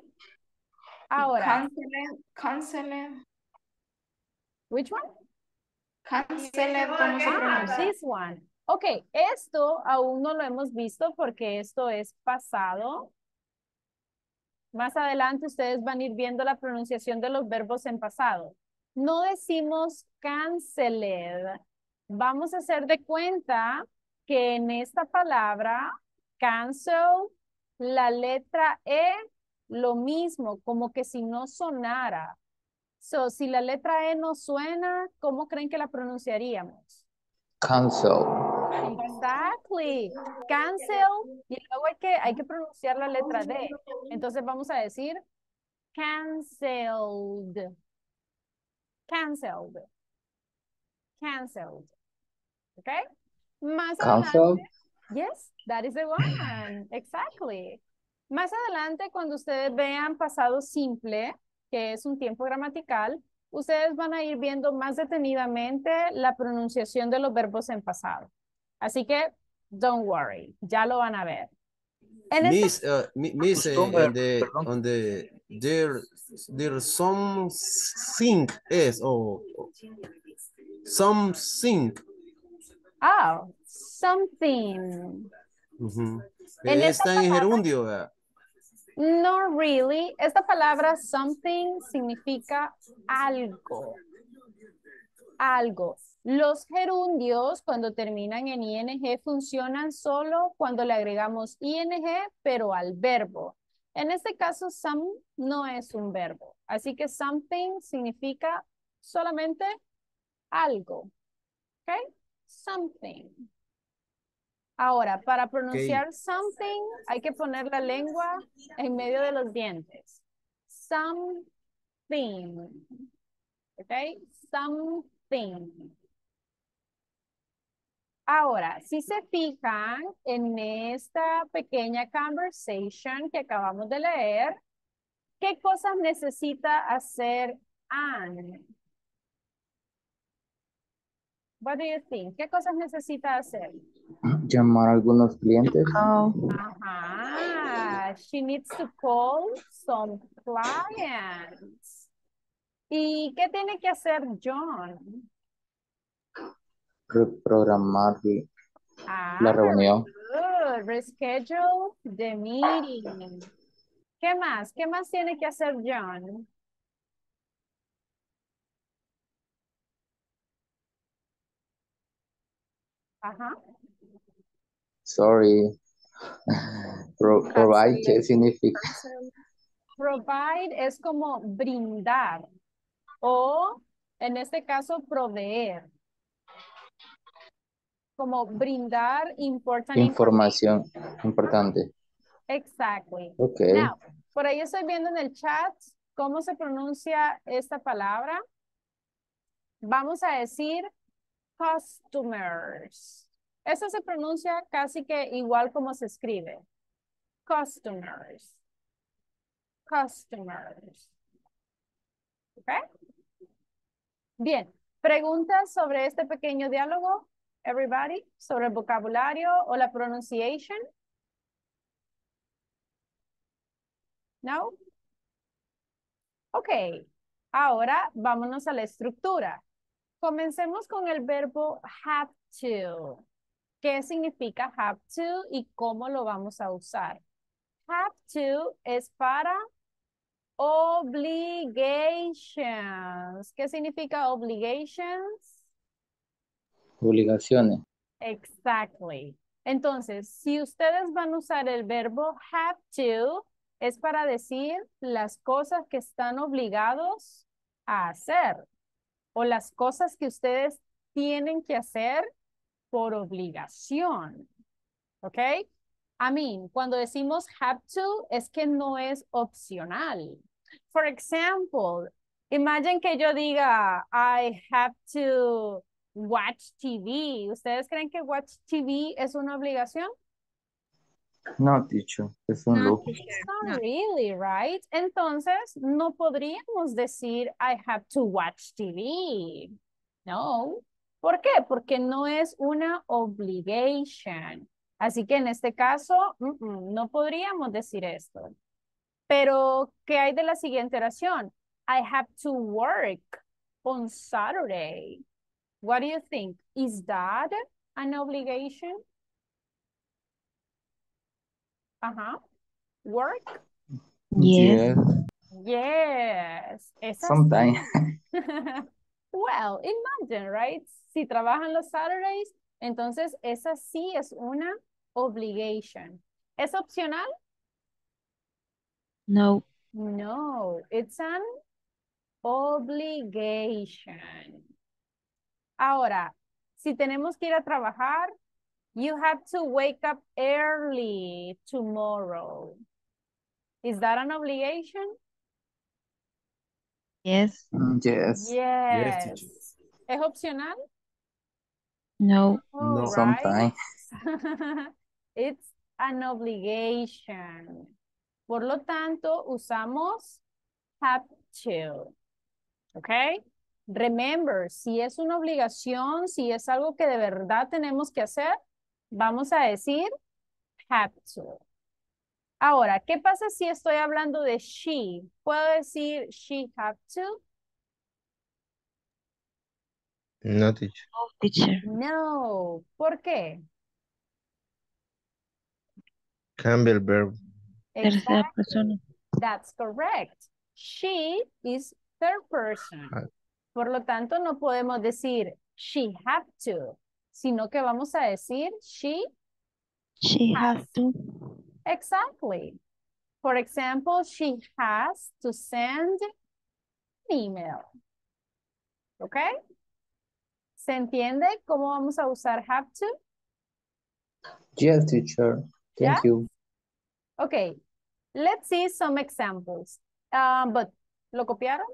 Ahora. Cancelen. Which one? Cancelen. Ah, this one. Okay, esto aún no lo hemos visto porque esto es pasado. Más adelante ustedes van a ir viendo la pronunciación de los verbos en pasado. No decimos canceled. Vamos a hacer de cuenta que en esta palabra, cancel, la letra E, lo mismo, como que si no sonara. So, si la letra E no suena, ¿cómo creen que la pronunciaríamos? Cancel. Exactly. Cancel. Y luego hay que, hay que pronunciar la letra D. Entonces vamos a decir canceled. Canceled. Canceled. Okay? Más adelante, yes, that is the one. Exactly. Más adelante, cuando ustedes vean pasado simple, que es un tiempo gramatical, ustedes van a ir viendo más detenidamente la pronunciación de los verbos en pasado. Así que, don't worry, ya lo van a ver. And miss, uh, miss uh, on the, on the, there, there's some sink, yes, or some sink. Oh, something. Mm-hmm. ¿En está en gerundio, ¿verdad? No, really. Esta palabra something significa algo. Algo. Los gerundios cuando terminan en ing funcionan solo cuando le agregamos ing pero al verbo. En este caso some no es un verbo. Así que something significa solamente algo. ¿Ok? Something. Ahora, para pronunciar okay. something, hay que poner la lengua en medio de los dientes. Something. ¿Ok? Something. Ahora, si se fijan en esta pequeña conversation que acabamos de leer, ¿qué cosas necesita hacer Anne? What do you think? ¿Qué cosas necesita hacer? Llamar a algunos clientes. Oh. Ajá. She needs to call some clients. ¿Y qué tiene que hacer John? Reprogramar ah, la reunión. Good. Reschedule the meeting. ¿Qué más? ¿Qué más tiene que hacer John? Ajá. Sorry. Pro, provide, ¿qué significa? Provide es como brindar o en este caso proveer. Como brindar important información importante. Exactly. Okay. Now, por ahí estoy viendo en el chat cómo se pronuncia esta palabra. Vamos a decir customers. Eso se pronuncia casi que igual como se escribe. Customers. Customers. ¿Ok? Bien. ¿Preguntas sobre este pequeño diálogo? Everybody. Sobre el vocabulario o la pronunciation. ¿No? Ok. Ahora vámonos a la estructura. Comencemos con el verbo have to. ¿Qué significa have to y cómo lo vamos a usar? Have to es para obligations. ¿Qué significa obligations? Obligaciones. Exactly. Entonces, si ustedes van a usar el verbo have to, es para decir las cosas que están obligados a hacer. O las cosas que ustedes tienen que hacer por obligación. ¿Ok? I mean, cuando decimos have to, es que no es opcional. For example, imagine que yo diga, I have to watch T V. ¿Ustedes creen que watch T V es una obligación? No, teacher. Es un lujo. No, really, right? Entonces, no podríamos decir, I have to watch T V. No. ¿Por qué? Porque no es una obligation. Así que en este caso, uh -uh, no podríamos decir esto. Pero, ¿qué hay de la siguiente oración? I have to work on Saturday. What do you think? Is that an obligation? Ajá. Work? Yes. Yes. yes. Sometimes. Well, imagine, right? Si trabajan los Saturdays, entonces esa sí es una obligation. ¿Es opcional? No. No, it's an obligation. Ahora, si tenemos que ir a trabajar, you have to wake up early tomorrow. Is that an obligation? Yes. Yes. Yes. yes ¿Es opcional? No. All no. Right. Sometimes. It's an obligation. Por lo tanto, usamos have to. Okay? Remember, si es una obligación, si es algo que de verdad tenemos que hacer, Vamos a decir have to. Ahora, ¿qué pasa si estoy hablando de she? ¿Puedo decir she have to? No, teacher. No, teacher. No. ¿Por qué? Cambia el verbo. Tercera persona. That's correct. She is third person. Por lo tanto, no podemos decir she have to, sino que vamos a decir she She has, has to. Exactly. For example, she has to send an email. ¿Ok? ¿Se entiende cómo vamos a usar have to? Yes, teacher. Thank yes? you. Ok. Let's see some examples. Uh, but, ¿lo copiaron?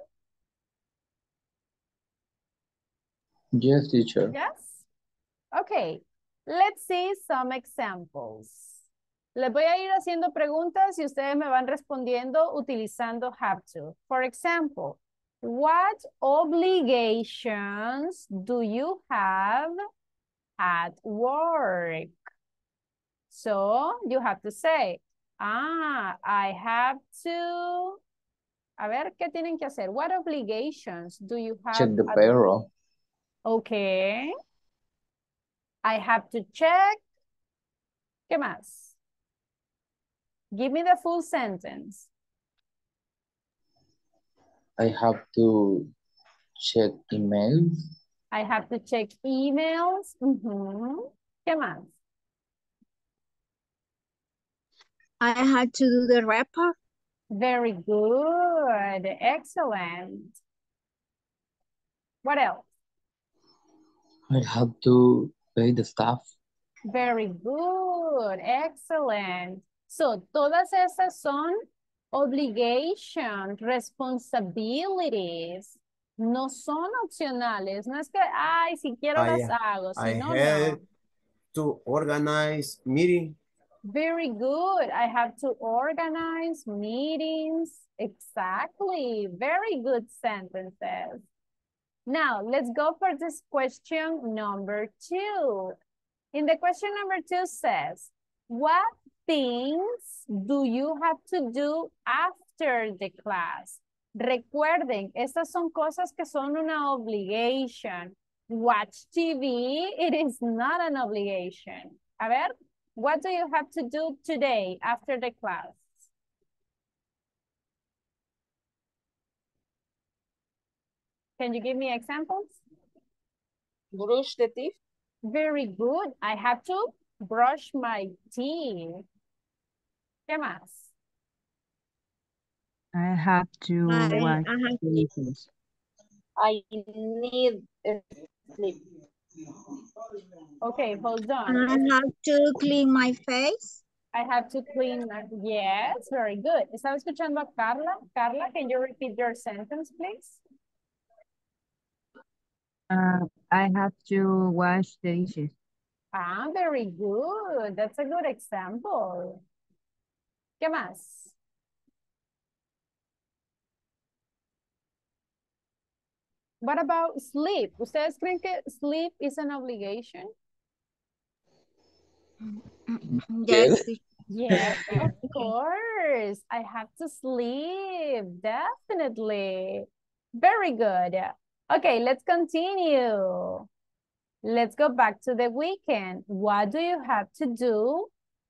Yes, teacher. Yes? Ok. Let's see some examples. Les voy a ir haciendo preguntas y ustedes me van respondiendo utilizando have to. For example, what obligations do you have at work? So you have to say, ah, I have to... A ver, ¿qué tienen que hacer? What obligations do you have? Check the payroll. Okay. I have to check. ¿Qué más? Give me the full sentence. I have to check emails. I have to check emails. Mm-hmm. ¿Qué más? I had to do the report. Very good. Excellent. What else? I have to pay the staff. Very good. Excellent. So, todas esas son obligations, responsibilities. No son opcionales. No es que, ay, si quiero I, las hago. Si I no, have no. to organize meeting. Very good. I have to organize meetings. Exactly. Very good sentences. Now, let's go for this question number two. In the question number two says, what things do you have to do after the class? Recuerden, estas son cosas que son una obligation. Watch T V, it is not an obligation. A ver, what do you have to do today after the class? Can you give me examples? Brush the teeth. Very good. I have to brush my teeth. ¿Qué más? I have to wash my teeth. I need sleep. Okay, hold on. I have to clean my face. I have to clean my... Yes, very good. ¿Estaba escuchando a Carla? Carla, can you repeat your sentence, please? Uh, I have to wash the dishes. Ah, very good. That's a good example. ¿Qué más? What about sleep? ¿Ustedes creen que sleep is an obligation? Yes. Yes, of course. I have to sleep. Definitely. Very good. Okay, let's continue. Let's go back to the weekend. What do you have to do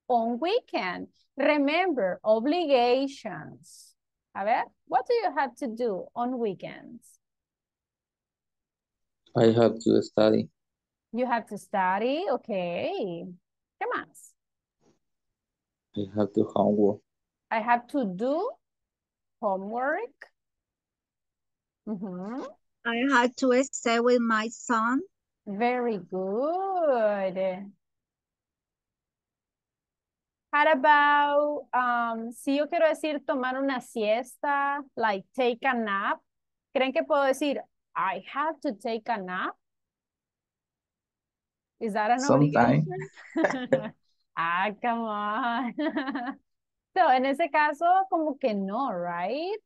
on weekend? Remember, obligations. A ver, what do you have to do on weekends? I have to study. You have to study? Okay. ¿Qué más? I have to homework. I have to do homework. Mm-hmm. I had to stay with my son. Very good. How about, um, si yo quiero decir tomar una siesta, like take a nap, ¿creen que puedo decir, I have to take a nap? Is that an Sometime. obligation? Ah, come on. So, en ese caso, como que no, right?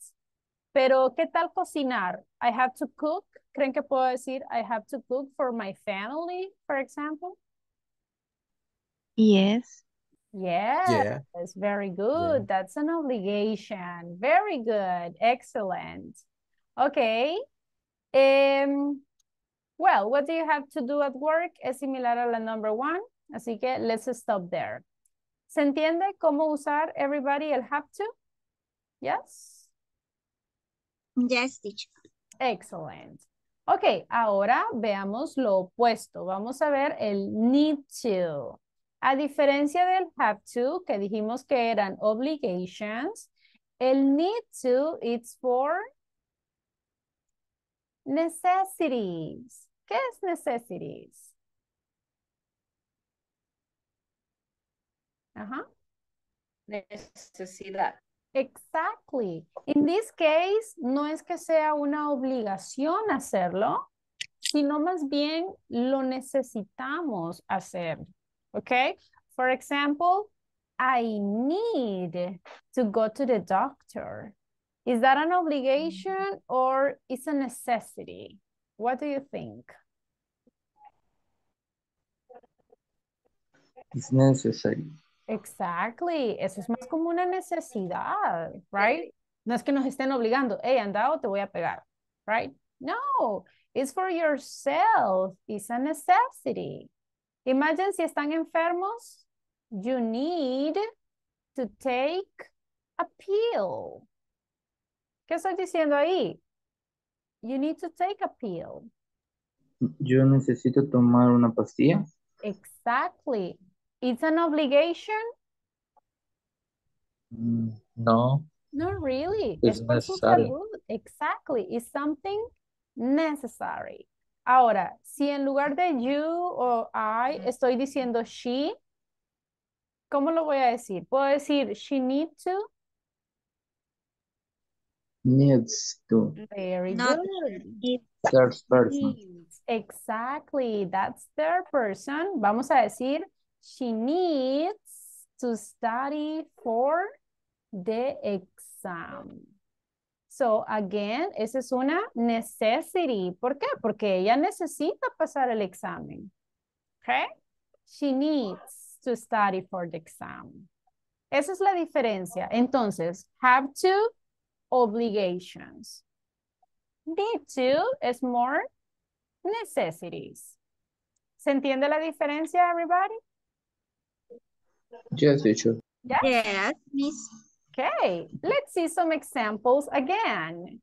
Pero, ¿qué tal cocinar? I have to cook. ¿Creen que puedo decir I have to cook for my family, for example? Yes. Yes, yeah. That's very good. Yeah. That's an obligation. Very good. Excellent. Okay. Um, well, what do you have to do at work? Es similar a la number one. Así que let's stop there. ¿Se entiende cómo usar everybody el have to? Yes. Yes, teacher. Excellent. Ok, ahora veamos lo opuesto. Vamos a ver el need to. A diferencia del have to, que dijimos que eran obligations, el need to it's for necessities. ¿Qué es necessities? Ajá. Necesidad. Exactly. In this case, no es que sea una obligación hacerlo, sino más bien lo necesitamos hacer. Okay? For example, I need to go to the doctor. Is that an obligation or is a necessity? What do you think? It's necessary. Exactly. Eso es más como una necesidad, right? No es que nos estén obligando. Hey, anda o te voy a pegar, right? No, it's for yourself. It's a necessity. Imagine si están enfermos. You need to take a pill. ¿Qué estoy diciendo ahí? You need to take a pill. Yo necesito tomar una pastilla. Exactly. It's an obligation? No. Not really. It's necessary. Exactly. It's something necessary. Ahora, si en lugar de you o I estoy diciendo she, ¿cómo lo voy a decir? Puedo decir she need to? Needs to. Very Not good. Third person. Exactly. That's third person. Vamos a decir she needs to study for the exam. So, again, esa es una necessity. ¿Por qué? Porque ella necesita pasar el examen. Okay? She needs to study for the exam. Esa es la diferencia. Entonces, have to, obligations. Need to is more necessities. ¿Se entiende la diferencia, everybody? Yes, teacher. Yes, yes miss. Okay, let's see some examples again.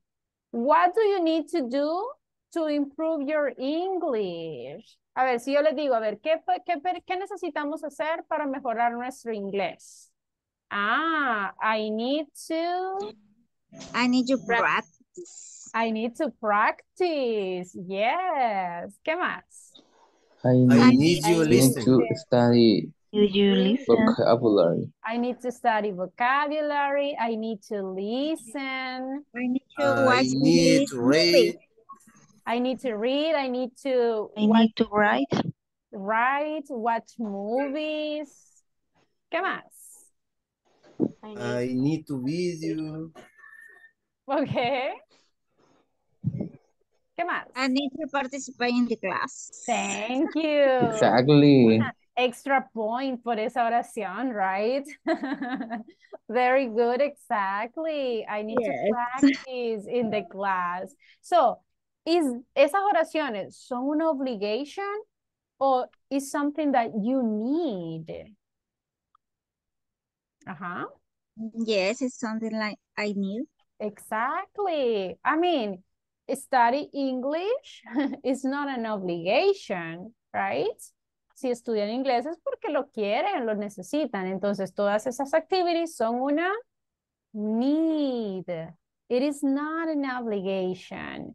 What do you need to do to improve your English? A ver, si yo les digo, a ver, ¿qué, qué, qué necesitamos hacer para mejorar nuestro inglés? Ah, I need to... I need to practice. I need to practice. Yes. ¿Qué más? I need, I need, I need to study... Do you listen? Vocabulary. I need to study vocabulary. I need to listen. I need to uh, watch. I need to read. I need to read. I need to. I watch, need to write. Write. Watch movies. ¿Qué más? I need, I need to visit. Okay. ¿Qué más? I need to participate in the class. Thank you. Exactly. Extra point por esa oración, right? Very good, exactly. I need yes. to practice in the class. So, is esas oraciones son una obligation or is something that you need? Uh-huh. Yes, it's something like I need. Exactly. I mean, study English is not an obligation, right? Si estudian inglés es porque lo quieren, lo necesitan. Entonces, todas esas activities son una need. It is not an obligation.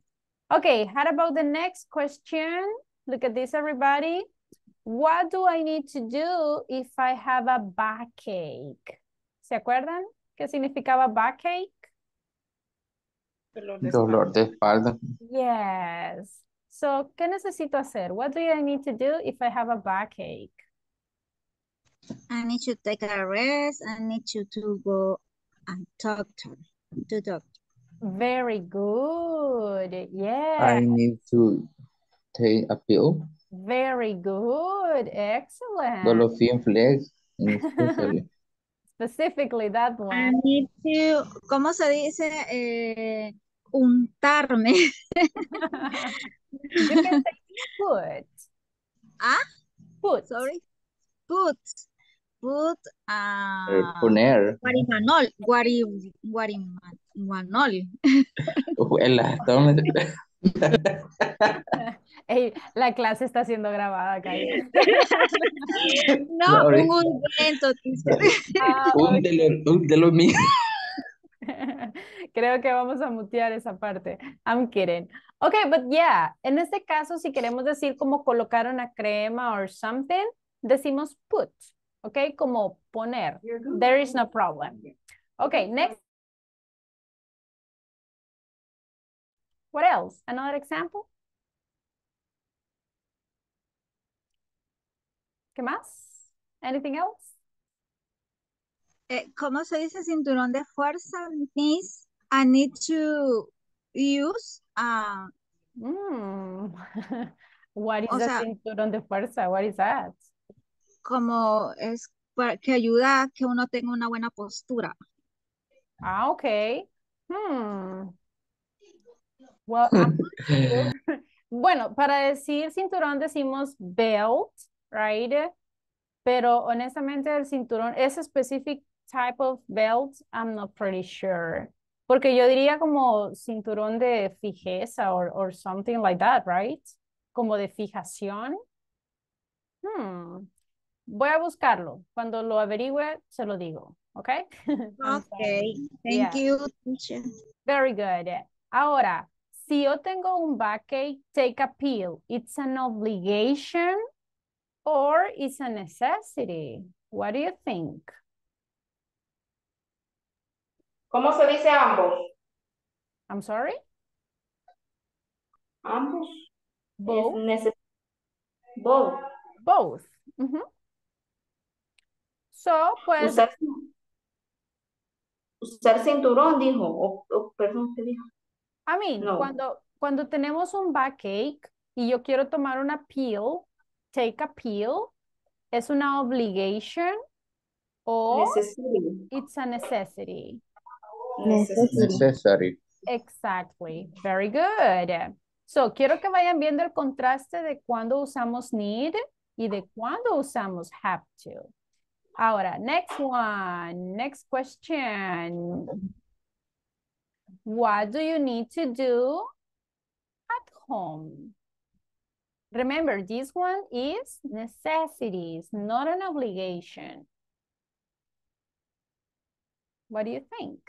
Okay, how about the next question? Look at this, everybody. What do I need to do if I have a backache? ¿Se acuerdan qué significaba backache? Dolor de espalda. Yes. So, ¿qué necesito hacer? What do I need to do if I have a backache? I need to take a rest. I need to, to go and talk to the doctor. Very good. Yeah. I need to take a pill. Very good. Excellent. All of you flex. Specifically that one. I need to, ¿cómo se dice? Eh, untarme. You can say put. Ah? Put. Sorry. Put. Put. Uh, poner. Guarimanol. Guari, guarimanol. Hey, la clase está siendo grabada, Karina. No, no, un hundimiento. Húndelo mío. Creo que vamos a mutear esa parte. I'm kidding. Okay, but yeah, en este caso, si queremos decir como colocar una crema or something, decimos put, okay, como poner. There is no problem. Okay, next. What else? Another example? ¿Qué más? Anything else? Eh, ¿Cómo se dice cinturón de fuerza? Miss, I need to use. Uh, mm. What is the cinturón de fuerza? What is that? Como es que ayuda a que uno tenga una buena postura. Ah, okay. Hmm. Well, bueno, para decir cinturón decimos belt. Right? Pero honestamente el cinturón, ese specific type of belt, I'm not pretty sure. Porque yo diría como cinturón de fijeza or, or something like that, right? Como de fijación. Hmm. Voy a buscarlo. Cuando lo averigüe, se lo digo. ¿Ok? Okay. Thank yeah. you, teacher. Very good. Ahora, si yo tengo un backache, take a pill. It's an obligation. Or it's a necessity. What do you think? ¿Cómo se dice ambos? I'm sorry? Ambos. Both. Both. Both. Mm-hmm. So, pues. Usar, usar cinturón, dijo. O, o, perdón, ¿qué dijo? I mean, no. cuando, cuando tenemos un backache y yo quiero tomar una pill. Take a pill, es una obligation o necessary. It's a necessity. Necessary. Necessary. Exactly. Very good. So, quiero que vayan viendo el contraste de cuando usamos need y de cuando usamos have to. Ahora, next one. Next question. What do you need to do at home? Remember, this one is necessities, not an obligation. What do you think?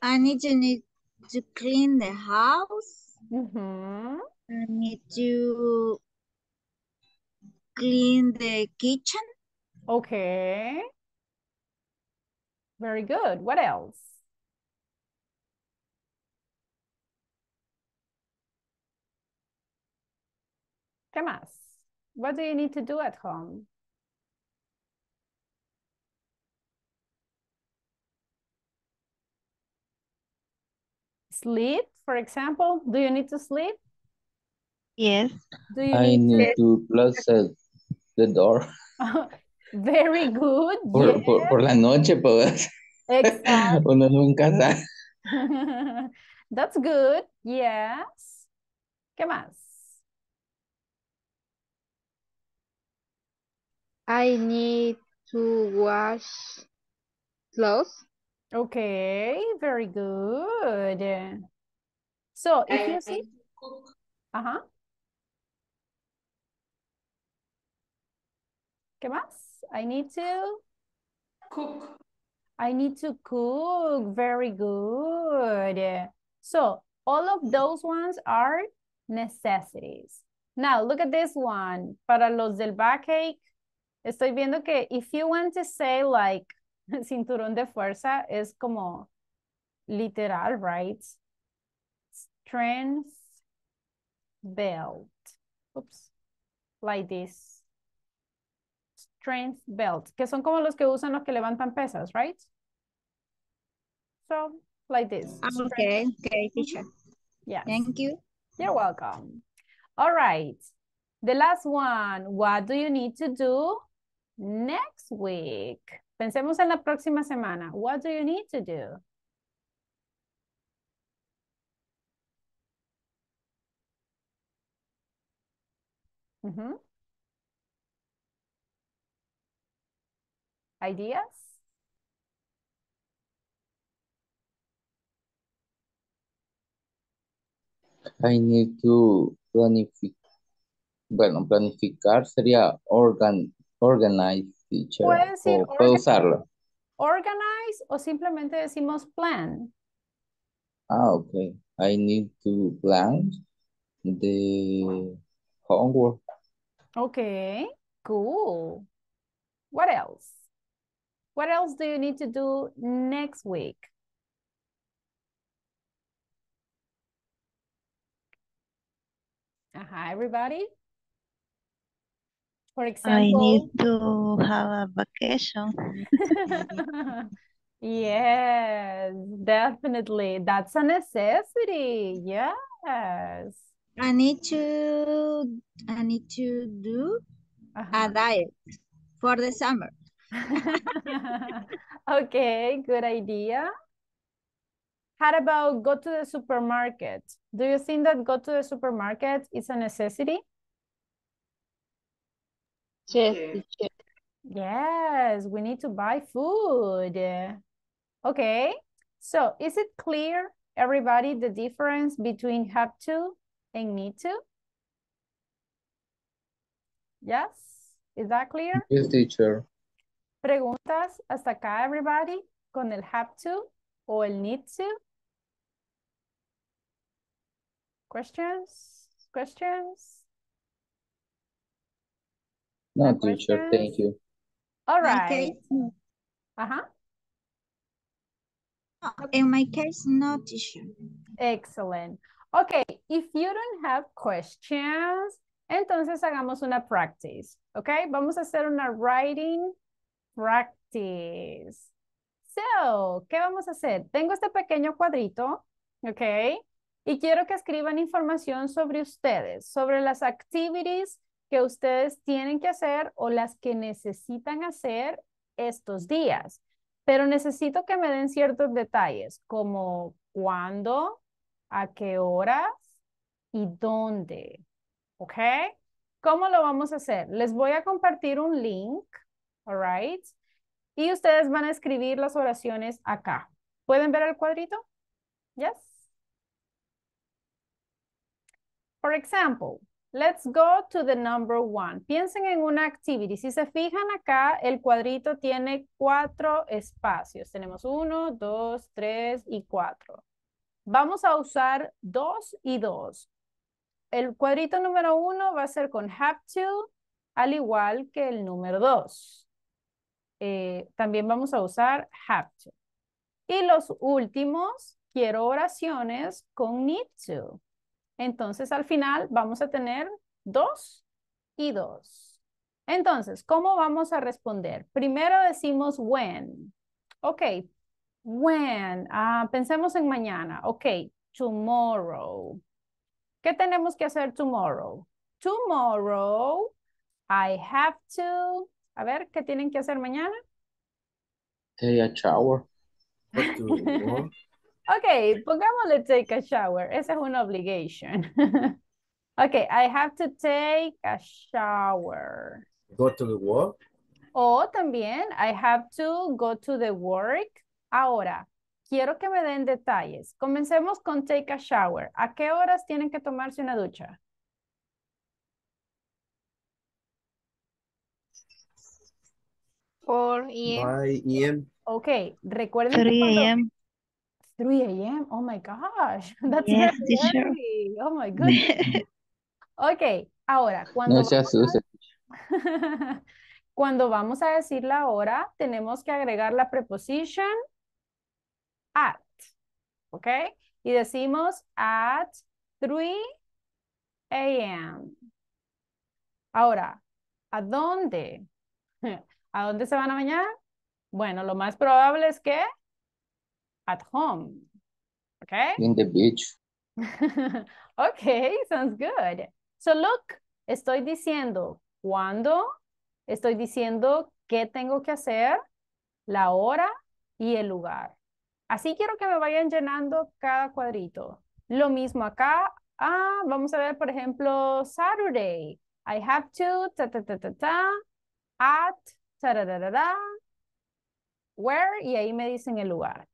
I need to, need to clean the house. Mm-hmm. I need to clean the kitchen. Okay. Very good. What else? ¿Qué más? What do you need to do at home? Sleep, for example. Do you need to sleep? Yes. Do you I need, need to close the door. Very good. Por, yes. por, por la noche, pues. Exactly. Uno nunca sabe. That's good. Yes. ¿Qué más? I need to wash clothes. Okay, very good. So, if I you see... Uh-huh. ¿Qué más? I need to... Cook. I need to cook. Very good. So, all of those ones are necessities. Now, look at this one. Para los del backache. Estoy viendo que if you want to say like cinturón de fuerza es como literal, right? Strength belt. Oops. Like this. Strength belt. Que son como los que usan los que levantan pesas, right? So, like this. Strength. Okay, okay, teacher. Yes. Thank you. You're welcome. All right. The last one. What do you need to do next week? Pensemos en la próxima semana. What do you need to do? Mm-hmm. Ideas? I need to planific, bueno, planificar sería organ, organize, teacher. Puede decir o, organize, puedo usarlo. Organize o simplemente decimos plan. Ah, ok. I need to plan the homework. Ok, cool. What else? What else do you need to do next week? Hi, uh-huh, everybody. For example, I need to have a vacation. Yes, definitely. That's a necessity. Yes. I need to. I need to do uh-huh. a diet for the summer. Okay, good idea. How about go to the supermarket? Do you think that go to the supermarket is a necessity? Yes. Yes, we need to buy food. Okay, so is it clear, everybody, the difference between have to and need to? Yes, is that clear? Yes, teacher. Preguntas hasta acá, everybody, con el have to o el need to? Questions? Questions? No, teacher, thank you. All right. Uh-huh. In my case, no, teacher. Excellent. Okay, if you don't have questions, entonces hagamos una practice, okay? Vamos a hacer una writing practice. So, ¿qué vamos a hacer? Tengo este pequeño cuadrito, okay? Y quiero que escriban información sobre ustedes, sobre las activities que ustedes tienen que hacer o las que necesitan hacer estos días. Pero necesito que me den ciertos detalles, como cuándo, a qué horas y dónde. ¿Ok? ¿Cómo lo vamos a hacer? Les voy a compartir un link, all right? Y ustedes van a escribir las oraciones acá. ¿Pueden ver el cuadrito? Yes. For example, let's go to the number one. Piensen en una activity. Si se fijan acá, el cuadrito tiene cuatro espacios. Tenemos uno, dos, tres y cuatro. Vamos a usar dos y dos. El cuadrito número uno va a ser con have to, al igual que el número dos. Eh, también vamos a usar have to. Y los últimos, quiero oraciones con need to. Entonces, al final vamos a tener dos y dos. Entonces, ¿cómo vamos a responder? Primero decimos when. Ok, when. Ah, pensemos en mañana. Ok, tomorrow. ¿Qué tenemos que hacer tomorrow? Tomorrow, I have to. A ver, ¿qué tienen que hacer mañana? Take a shower. Ok, pongámosle take a shower. Esa es una obligation. Ok, I have to take a shower. Go to the work. O también, I have to go to the work. Ahora, quiero que me den detalles. Comencemos con take a shower. ¿A qué horas tienen que tomarse una ducha? four A M Ok, recuerden. three A M three A M Oh my gosh, that's yes, early. Oh my goodness. Ok, ahora, cuando, no, vamos a... cuando vamos a decir la hora, tenemos que agregar la preposición at, ok, y decimos at three A M Ahora, ¿a dónde? ¿A dónde se van a bañar? Bueno, lo más probable es que at home, okay? In the beach. Okay, sounds good. So look, estoy diciendo cuándo, estoy diciendo qué tengo que hacer, la hora y el lugar. Así quiero que me vayan llenando cada cuadrito. Lo mismo acá. Ah, vamos a ver, por ejemplo, Saturday. I have to, ta, ta, ta, ta, ta, at, ta, ta, ta, ta, ta, where, y ahí me dicen el lugar.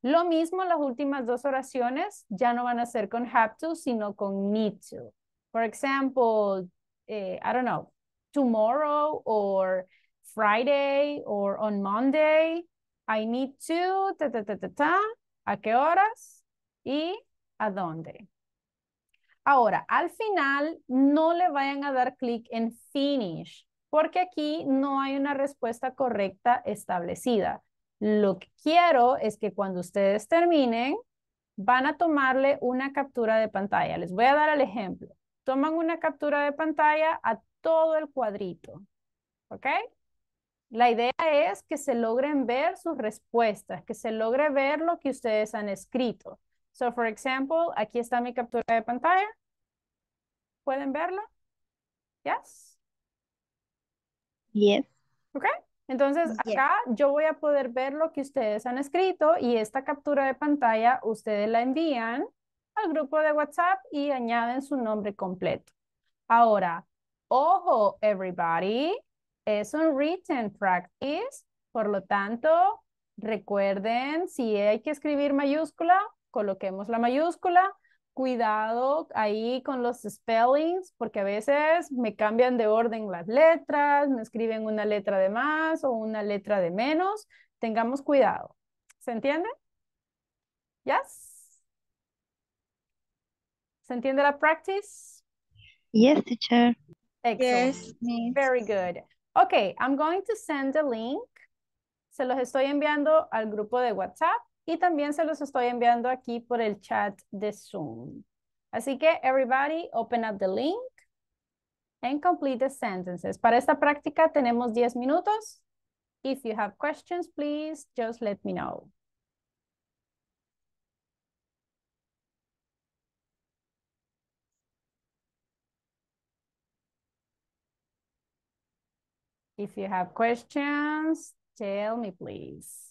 Lo mismo, las últimas dos oraciones ya no van a ser con have to, sino con need to. For example, eh, I don't know, tomorrow or Friday or on Monday, I need to, ta, ta, ta, ta, ta, a qué horas y a dónde. Ahora, al final no le vayan a dar clic en finish, porque aquí no hay una respuesta correcta establecida. Lo que quiero es que cuando ustedes terminen, van a tomarle una captura de pantalla. Les voy a dar el ejemplo. Toman una captura de pantalla a todo el cuadrito, ¿ok? La idea es que se logren ver sus respuestas, que se logre ver lo que ustedes han escrito. So, for example, aquí está mi captura de pantalla. ¿Pueden verla? Yes. Yes. Ok. Entonces, yes. Acá yo voy a poder ver lo que ustedes han escrito y esta captura de pantalla ustedes la envían al grupo de WhatsApp y añaden su nombre completo. Ahora, ojo, everybody, es un written practice. Por lo tanto, recuerden, si hay que escribir mayúscula, coloquemos la mayúscula, cuidado ahí con los spellings, porque a veces me cambian de orden las letras, me escriben una letra de más o una letra de menos, tengamos cuidado. ¿Se entiende? Yes. ¿Se entiende la practice? Yes, teacher. Excellent. Yes. Very good. Okay, I'm going to send the link. Se los estoy enviando al grupo de WhatsApp. Y también se los estoy enviando aquí por el chat de Zoom. Así que, everybody, open up the link and complete the sentences. Para esta práctica tenemos diez minutos. If you have questions, please just let me know. If you have questions, tell me, please.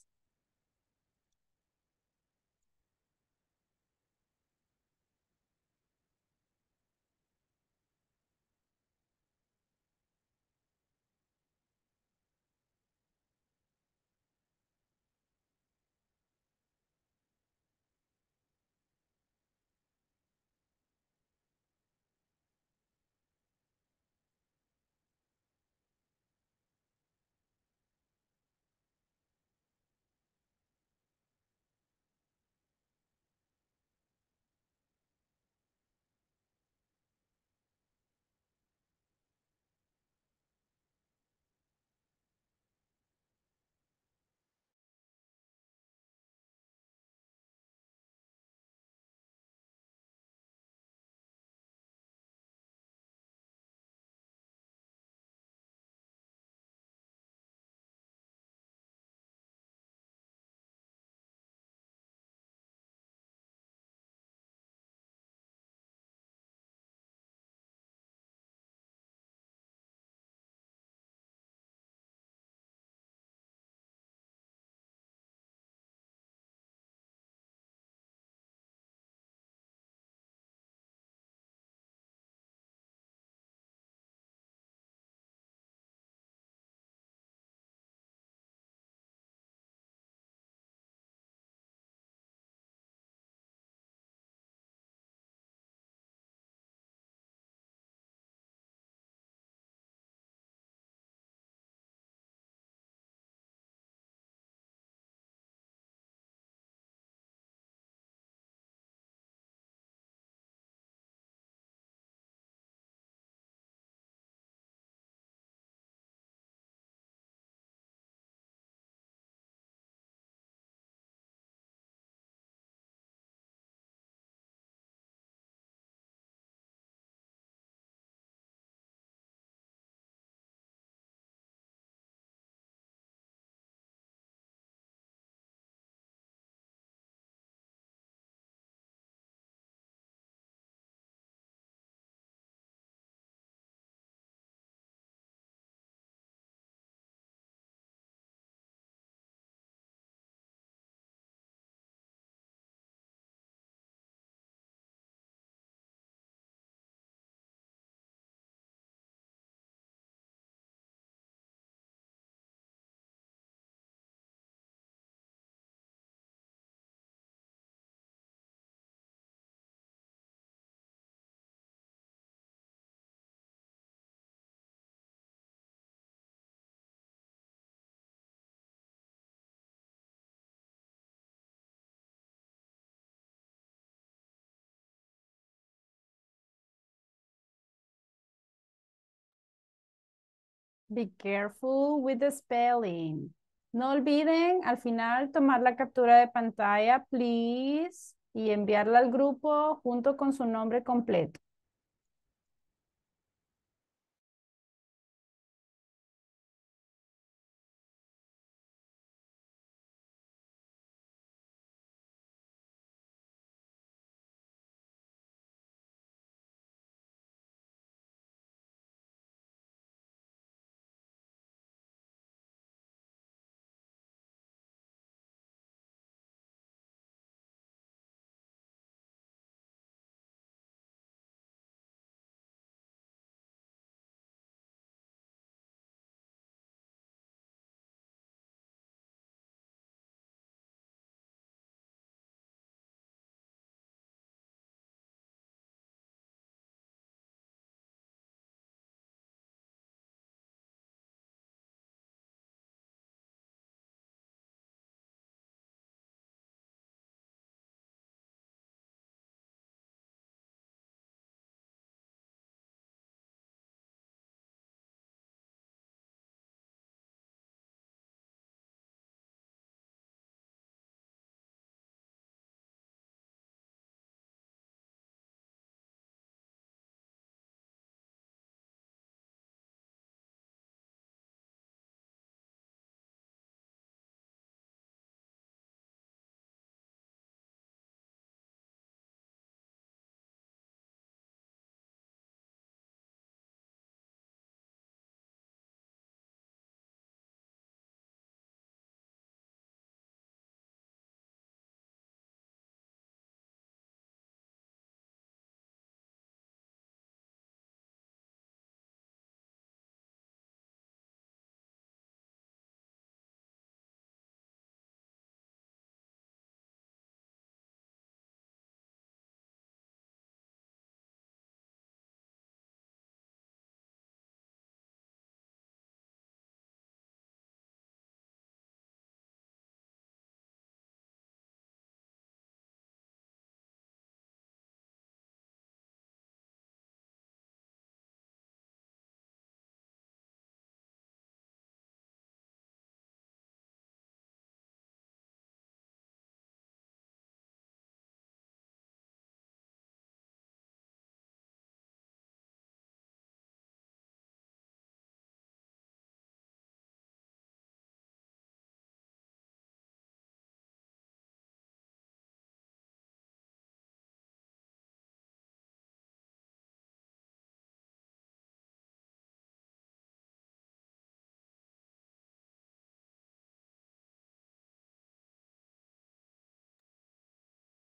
Be careful with the spelling. No olviden al final tomar la captura de pantalla, please, y enviarla al grupo junto con su nombre completo.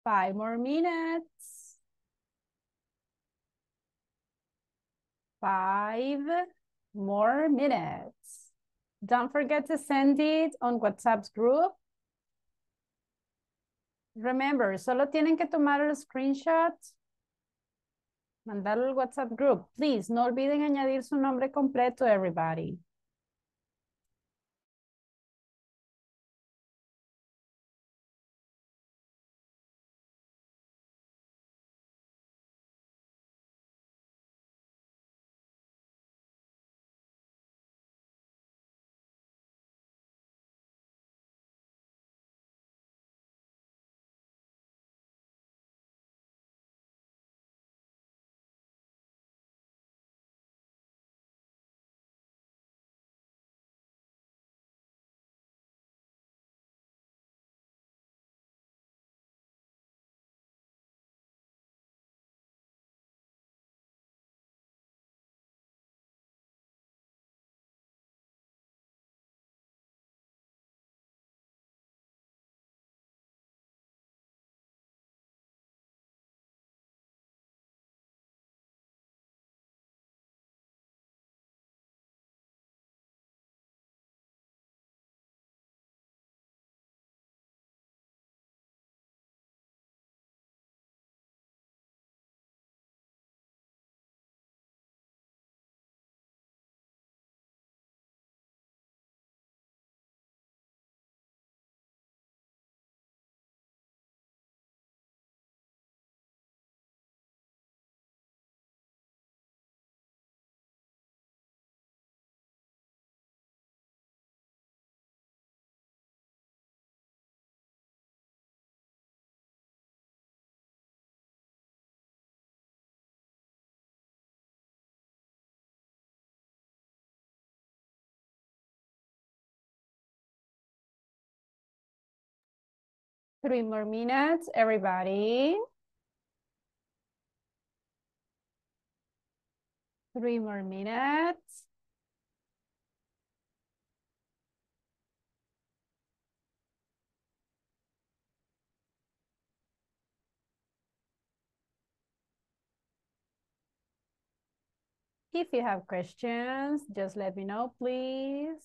Five more minutes. Five more minutes. Don't forget to send it on WhatsApp's group. Remember, solo tienen que tomar el screenshot. Mandarlo al WhatsApp group. Please, no olviden añadir su nombre completo, everybody. Three more minutes, everybody. Three more minutes. If you have questions, just let me know, please.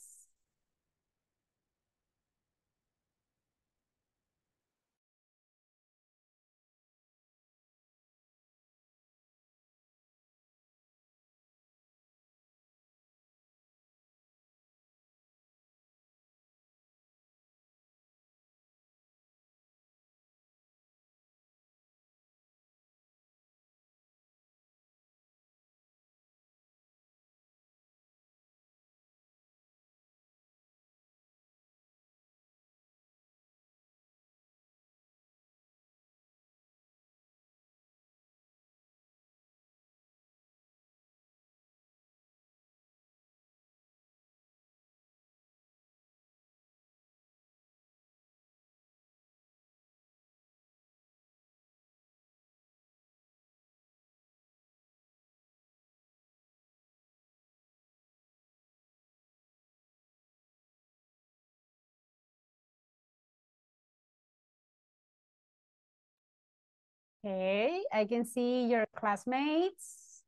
Okay, I can see your classmates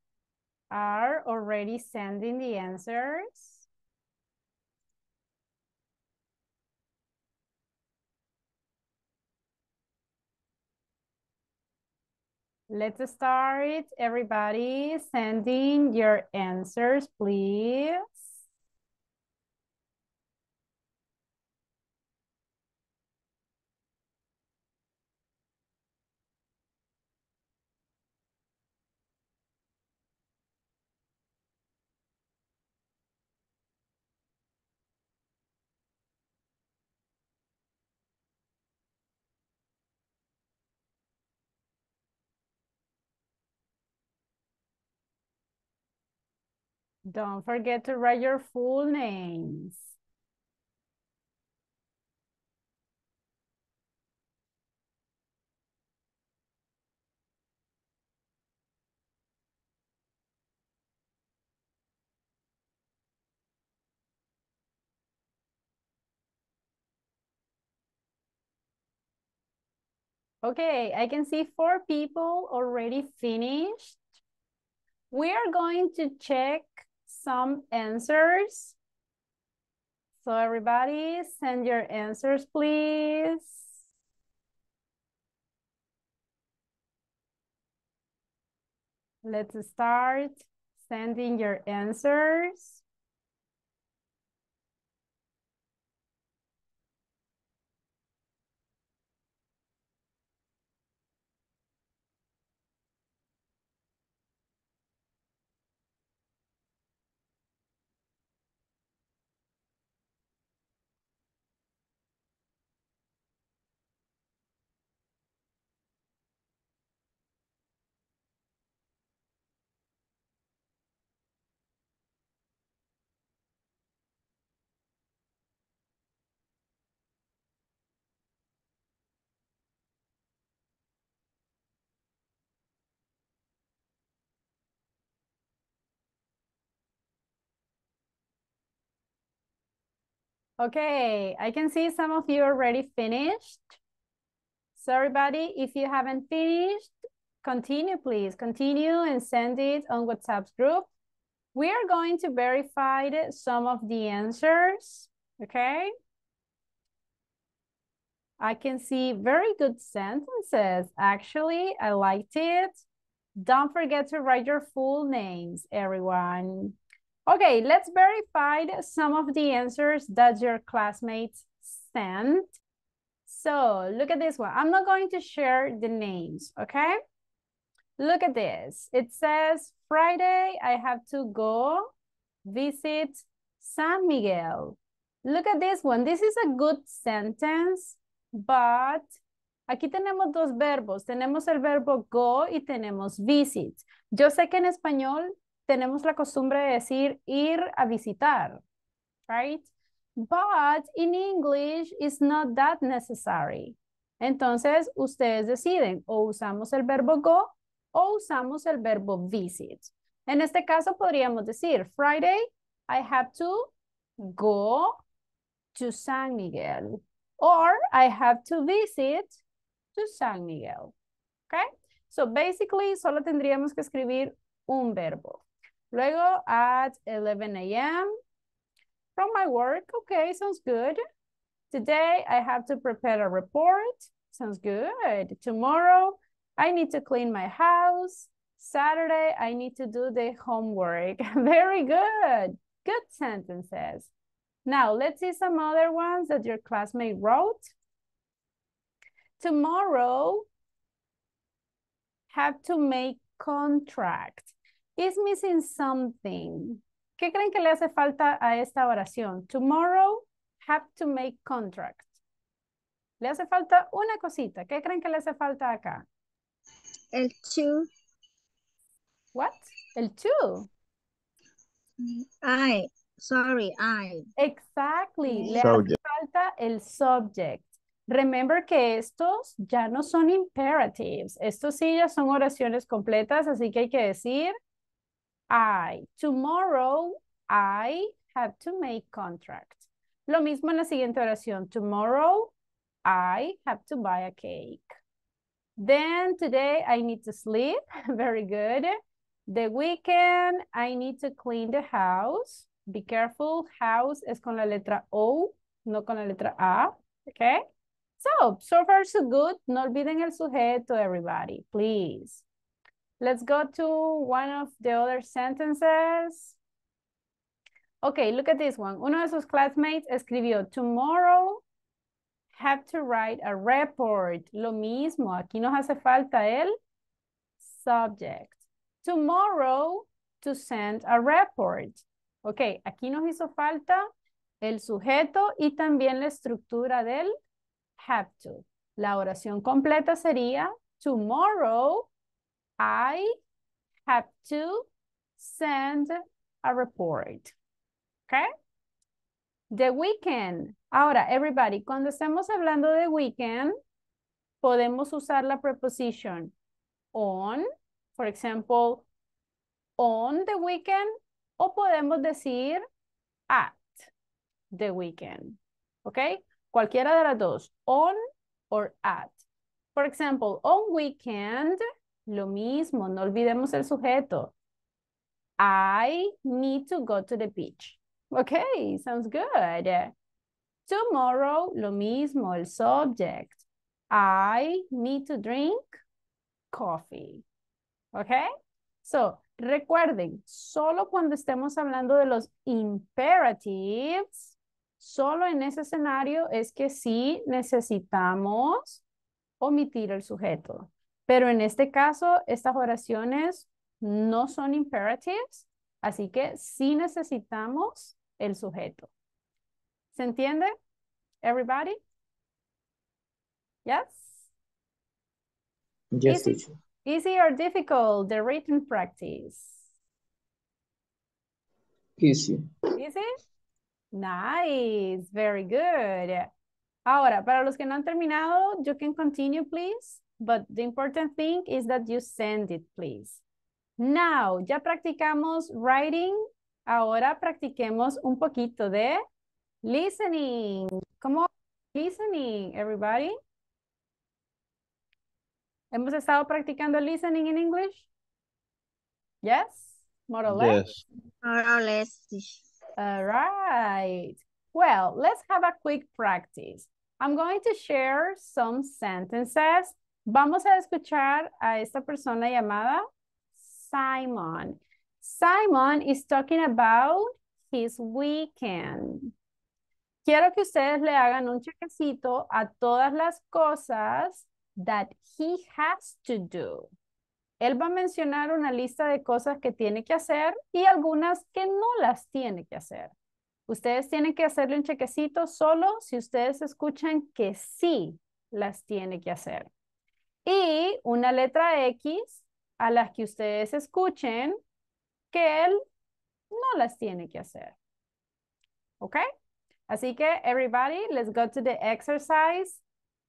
are already sending the answers. Let's start, everybody, sending your answers, please. Don't forget to write your full names. Okay, I can see four people already finished. We are going to check some answers. So everybody, send your answers, please. Let's start sending your answers. Okay, I can see some of you already finished. So everybody, if you haven't finished, continue please. Continue and send it on WhatsApp's group. We are going to verify some of the answers, okay? I can see very good sentences. Actually, I liked it. Don't forget to write your full names, everyone. Okay, let's verify some of the answers that your classmates sent. So look at this one. I'm not going to share the names, okay? Look at this. It says, Friday, I have to go visit San Miguel. Look at this one. This is a good sentence, but aquí tenemos dos verbos. Tenemos el verbo go y tenemos visit. Yo sé que en español tenemos la costumbre de decir ir a visitar, right? But in English, it's not that necessary. Entonces, ustedes deciden, o usamos el verbo go o usamos el verbo visit. En este caso, podríamos decir, Friday, I have to go to San Miguel. Or, I have to visit to San Miguel. Okay? So, basically, solo tendríamos que escribir un verbo. Luego, at eleven A M From my work, okay, sounds good. Today, I have to prepare a report. Sounds good. Tomorrow, I need to clean my house. Saturday, I need to do the homework. Very good. Good sentences. Now, let's see some other ones that your classmate wrote. Tomorrow, have to make contract. Is missing something. ¿Qué creen que le hace falta a esta oración? Tomorrow, have to make contract. Le hace falta una cosita. ¿Qué creen que le hace falta acá? El to. What? El to. I. Sorry, I. Exactly. Le hace falta el subject. Remember que estos ya no son imperatives. Estos sí ya son oraciones completas, así que hay que decir I. Tomorrow, I have to make contract. Lo mismo en la siguiente oración. Tomorrow, I have to buy a cake. Then today, I need to sleep. Very good. The weekend, I need to clean the house. Be careful. House es con la letra O, no con la letra A. Okay? So, so far so good. No olviden el sujeto, everybody, please. Let's go to one of the other sentences. Okay, look at this one. Uno de sus classmates escribió, tomorrow have to write a report. Lo mismo, aquí nos hace falta el subject. Tomorrow to send a report. Okay, aquí nos hizo falta el sujeto y también la estructura del have to. La oración completa sería, tomorrow I have to send a report. Okay? The weekend. Ahora, everybody, cuando estemos hablando de weekend, podemos usar la preposición on. For example, on the weekend. O podemos decir at the weekend. Okay? Cualquiera de las dos. On or at. For example, on weekend. Lo mismo, no olvidemos el sujeto. I need to go to the beach. Okay, sounds good. Tomorrow, lo mismo, el subject. I need to drink coffee. Okay? So, recuerden, solo cuando estemos hablando de los imperatives, solo en ese escenario es que sí necesitamos omitir el sujeto. Pero en este caso, estas oraciones no son imperatives, así que sí necesitamos el sujeto. ¿Se entiende? Everybody? Yes? Yes, easy, easy or difficult, the written practice? Easy. Easy? Nice, very good. Ahora, para los que no han terminado, you can continue, please. But the important thing is that you send it, please. Now, ya practicamos writing. Ahora practiquemos un poquito de listening. Come on, listening, everybody. ¿Hemos estado practicando listening in English? Yes? More or less? Yes. More or less. All right. Well, let's have a quick practice. I'm going to share some sentences. Vamos a escuchar a esta persona llamada Simon. Simon is talking about his weekend. Quiero que ustedes le hagan un chequecito a todas las cosas that he has to do. Él va a mencionar una lista de cosas que tiene que hacer y algunas que no las tiene que hacer. Ustedes tienen que hacerle un chequecito solo si ustedes escuchan que sí las tiene que hacer. Y una letra X a las que ustedes escuchen que él no las tiene que hacer. ¿Ok? Así que, everybody, let's go to the exercise.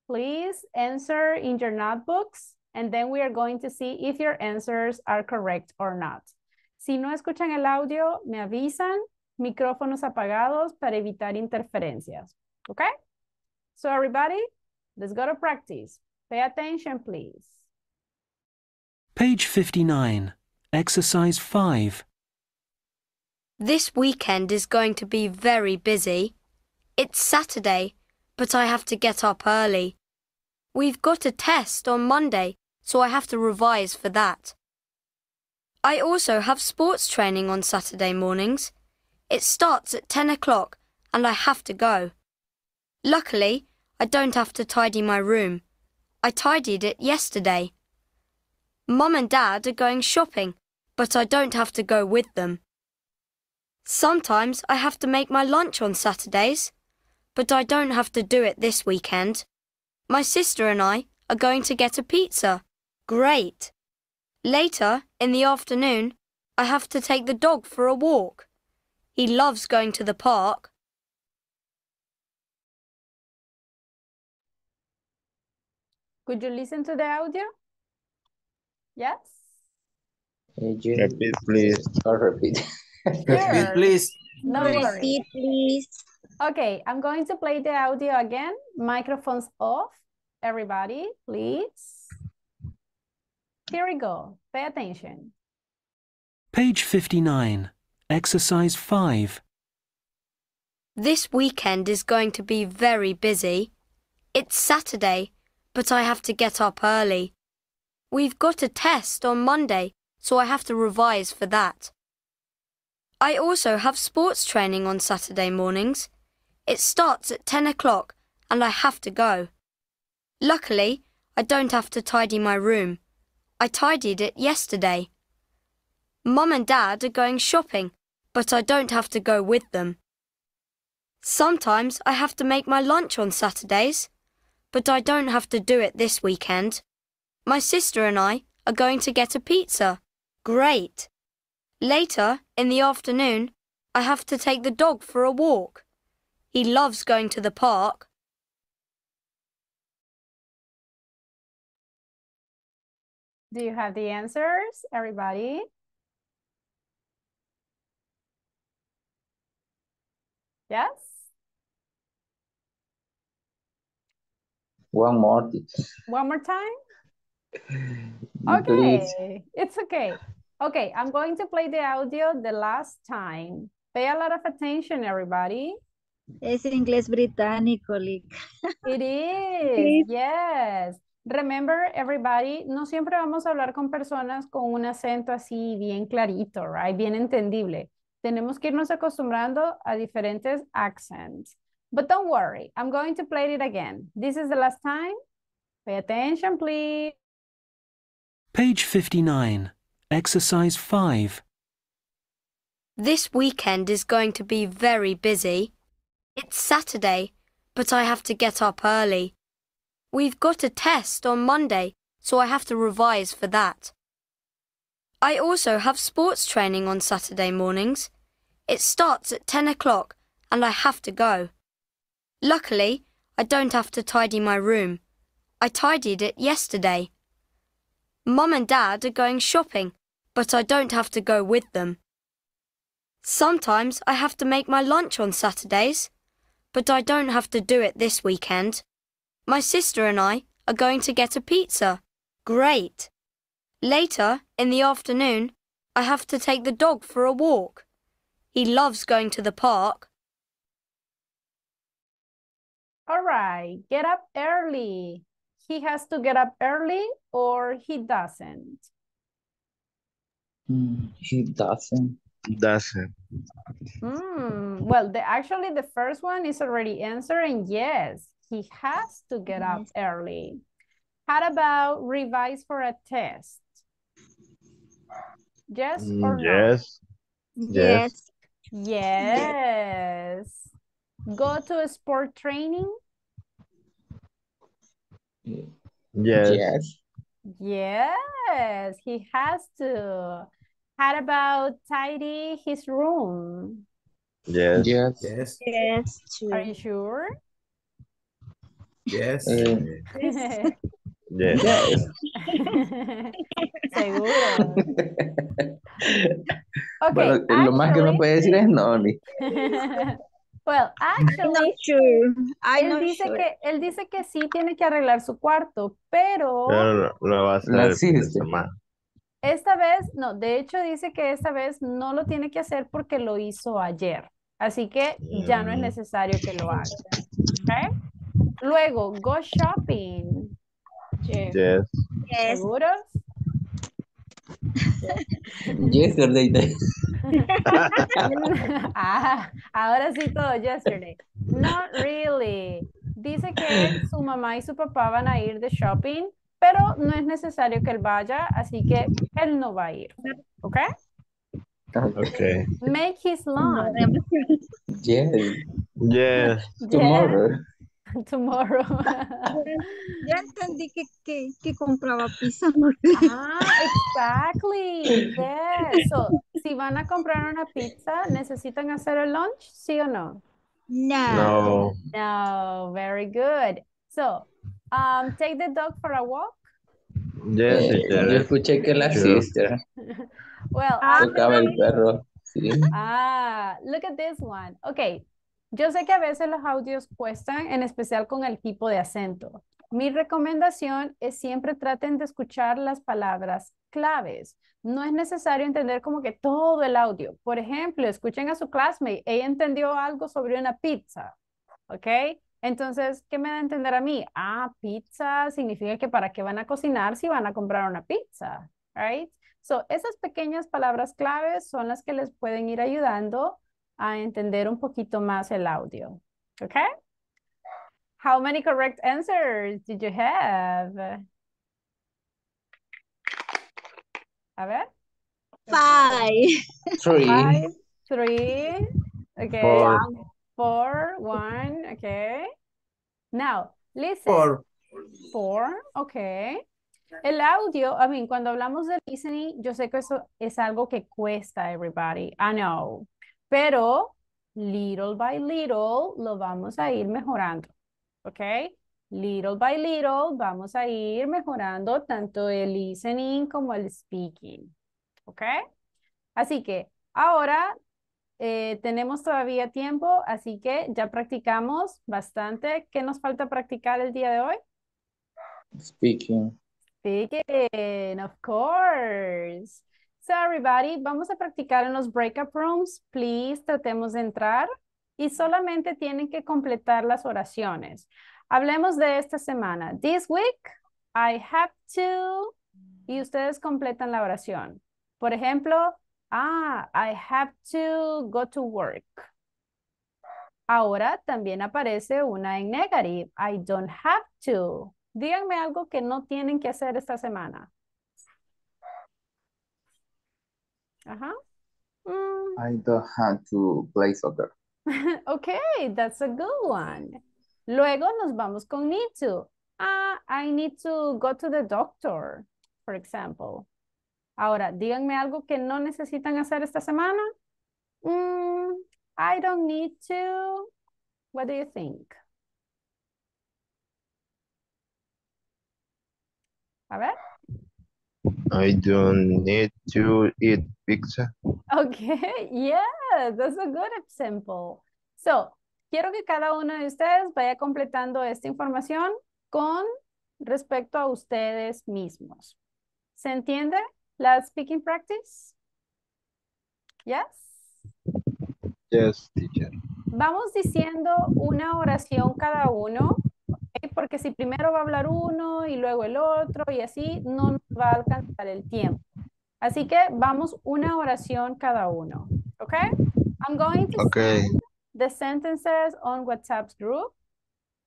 Please answer in your notebooks, and then we are going to see if your answers are correct or not. Si no escuchan el audio, me avisan, micrófonos apagados para evitar interferencias. Okay? So everybody, let's go to practice. Pay attention, please. Page fifty-nine, exercise five. This weekend is going to be very busy. It's Saturday, but I have to get up early. We've got a test on Monday, so I have to revise for that. I also have sports training on Saturday mornings. It starts at ten o'clock and I have to go. Luckily, I don't have to tidy my room. I tidied it yesterday. Mum and Dad are going shopping, but I don't have to go with them. Sometimes I have to make my lunch on Saturdays, but I don't have to do it this weekend. My sister and I are going to get a pizza. Great! Later, in the afternoon, I have to take the dog for a walk. He loves going to the park. Could you listen to the audio? Yes? Hey, Judy, repeat, please. Or repeat. Sure. Please. No worries. Please. Okay, I'm going to play the audio again. Microphones off. Everybody, please. Here we go. Pay attention. Page fifty-nine, exercise five. This weekend is going to be very busy. It's Saturday, but I have to get up early. We've got a test on Monday, so I have to revise for that. I also have sports training on Saturday mornings. It starts at ten o'clock and I have to go. Luckily, I don't have to tidy my room. I tidied it yesterday. Mum and Dad are going shopping, but I don't have to go with them. Sometimes I have to make my lunch on Saturdays, but I don't have to do it this weekend. My sister and I are going to get a pizza. Great! Later, in the afternoon, I have to take the dog for a walk. He loves going to the park. Do you have the answers, everybody? Yes? One more. One more time? Okay, please. It's okay. Okay, I'm going to play the audio the last time. Pay a lot of attention, everybody. Es inglés británico, Lick. It is, yes. Remember, everybody, no siempre vamos a hablar con personas con un acento así bien clarito, right? Bien entendible. Tenemos que irnos acostumbrando a diferentes accents. But don't worry, I'm going to play it again. This is the last time. Pay attention, please. Page fifty-nine. Exercise five. This weekend is going to be very busy. It's Saturday, but I have to get up early. We've got a test on Monday, so I have to revise for that. I also have sports training on Saturday mornings. It starts at ten o'clock and I have to go. Luckily, I don't have to tidy my room. I tidied it yesterday. Mum and Dad are going shopping, but I don't have to go with them. Sometimes I have to make my lunch on Saturdays, but I don't have to do it this weekend. My sister and I are going to get a pizza. Great! Later, in the afternoon, I have to take the dog for a walk. He loves going to the park. All right, get up early. He has to get up early or he doesn't? Mm, he doesn't. Doesn't. Mm, well, the, actually the first one is already answered, and yes, he has to get up early. How about revise for a test? Yes or yes. No? Yes. Yes. Yes. Go to a sport training? Yes. Yes. Yes, he has to. How about tidy his room? Yes. Yes. Yes. Yes. Are you sure? Yes. Uh, yes. Yes. Yes. Seguro. Okay, bueno, actually, lo más que uno puede decir es no, Nick. Well, actually, not sure. I'm él, not dice sure. Que, él dice que sí tiene que arreglar su cuarto, pero... Pero no, no va a hacer más. Esta vez, no, de hecho dice que esta vez no lo tiene que hacer porque lo hizo ayer. Así que ya no es necesario que lo haga. Okay. Luego, go shopping. Yes. Yes. ¿Seguros? Yesterday. Ah, ahora sí todo, yesterday. Not really. Dice que su mamá y su papá van a ir de shopping, pero no es necesario que él vaya, así que él no va a ir. ¿Ok? Okay. Make his lunch. Yes. Yes. Tomorrow. Tomorrow. Ya entendí que, que, que compraba pizza. Ah, exactly. Yes. So, si van a comprar una pizza, ¿necesitan hacer el lunch? ¿Sí o no? No. No. No. Very good. So, um, take the dog for a walk. Yes, eh, yo escuché que la sister. Well, tocaba el perro. Sí. Ah, look at this one. Okay. Yo sé que a veces los audios cuestan, en especial con el tipo de acento. Mi recomendación es siempre traten de escuchar las palabras claves. No es necesario entender como que todo el audio. Por ejemplo, escuchen a su classmate. Ella entendió algo sobre una pizza. ¿Ok? Entonces, ¿qué me da a entender a mí? Ah, pizza significa que para qué van a cocinar si van a comprar una pizza. Right? So, esas pequeñas palabras claves son las que les pueden ir ayudando a entender un poquito más el audio. Okay? How many correct answers did you have? A ver. Five. Three. Five, three. Okay. Four. Four, one. Okay. Now, listen. Four. Four. Okay. El audio, I mean, cuando hablamos de listening, yo sé que eso es algo que cuesta, everybody. I know. Pero, little by little, lo vamos a ir mejorando, ¿ok? Little by little, vamos a ir mejorando tanto el listening como el speaking, ¿ok? Así que, ahora, eh, tenemos todavía tiempo, así que ya practicamos bastante. ¿Qué nos falta practicar el día de hoy? Speaking. Speaking, of course. So everybody, vamos a practicar en los breakout rooms. Please, tratemos de entrar y solamente tienen que completar las oraciones. Hablemos de esta semana. This week, I have to, y ustedes completan la oración. Por ejemplo, ah, I have to go to work. Ahora también aparece una en negative. I don't have to. Díganme algo que no tienen que hacer esta semana. Uh-huh. Mm. I don't have to play soccer. Okay, that's a good one. Luego nos vamos con need to. Ah, I need to go to the doctor, for example. Ahora, díganme algo que no necesitan hacer esta semana. Mm, I don't need to. What do you think? A ver. I don't need to eat pizza. Okay, yeah, that's a good example. So, quiero que cada uno de ustedes vaya completando esta información con respecto a ustedes mismos. ¿Se entiende la speaking practice? Yes? Yes, teacher. Vamos diciendo una oración cada uno. Porque si primero va a hablar uno y luego el otro y así, no nos va a alcanzar el tiempo. Así que vamos una oración cada uno. ¿Ok? I'm going to okay. send the sentences on WhatsApp group.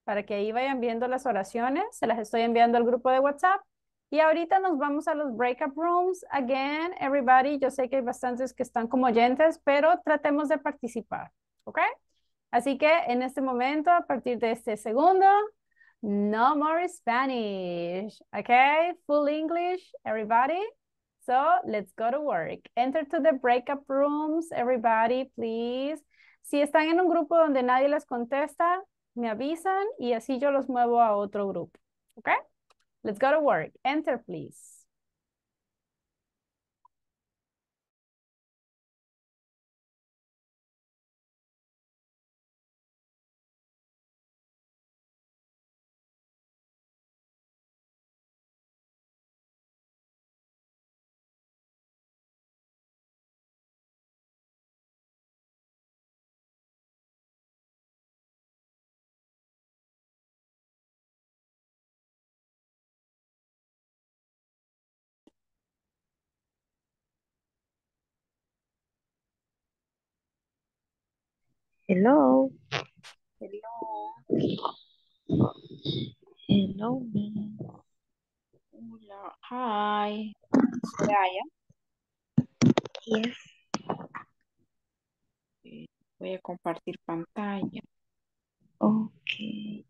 Para que ahí vayan viendo las oraciones. Se las estoy enviando al grupo de WhatsApp. Y ahorita nos vamos a los breakup rooms. Again, everybody, yo sé que hay bastantes que están como oyentes, pero tratemos de participar. ¿Ok? Así que en este momento, a partir de este segundo... No more Spanish, okay? Full English, everybody. So let's go to work. Enter to the breakup rooms, everybody, please. Si están en un grupo donde nadie les contesta, me avisan y así yo los muevo a otro grupo. Okay? Let's go to work. Enter, please. Hello. Hello. Hello. Hola. Hi. Soraya. Yes. Voy a compartir pantalla. Okay.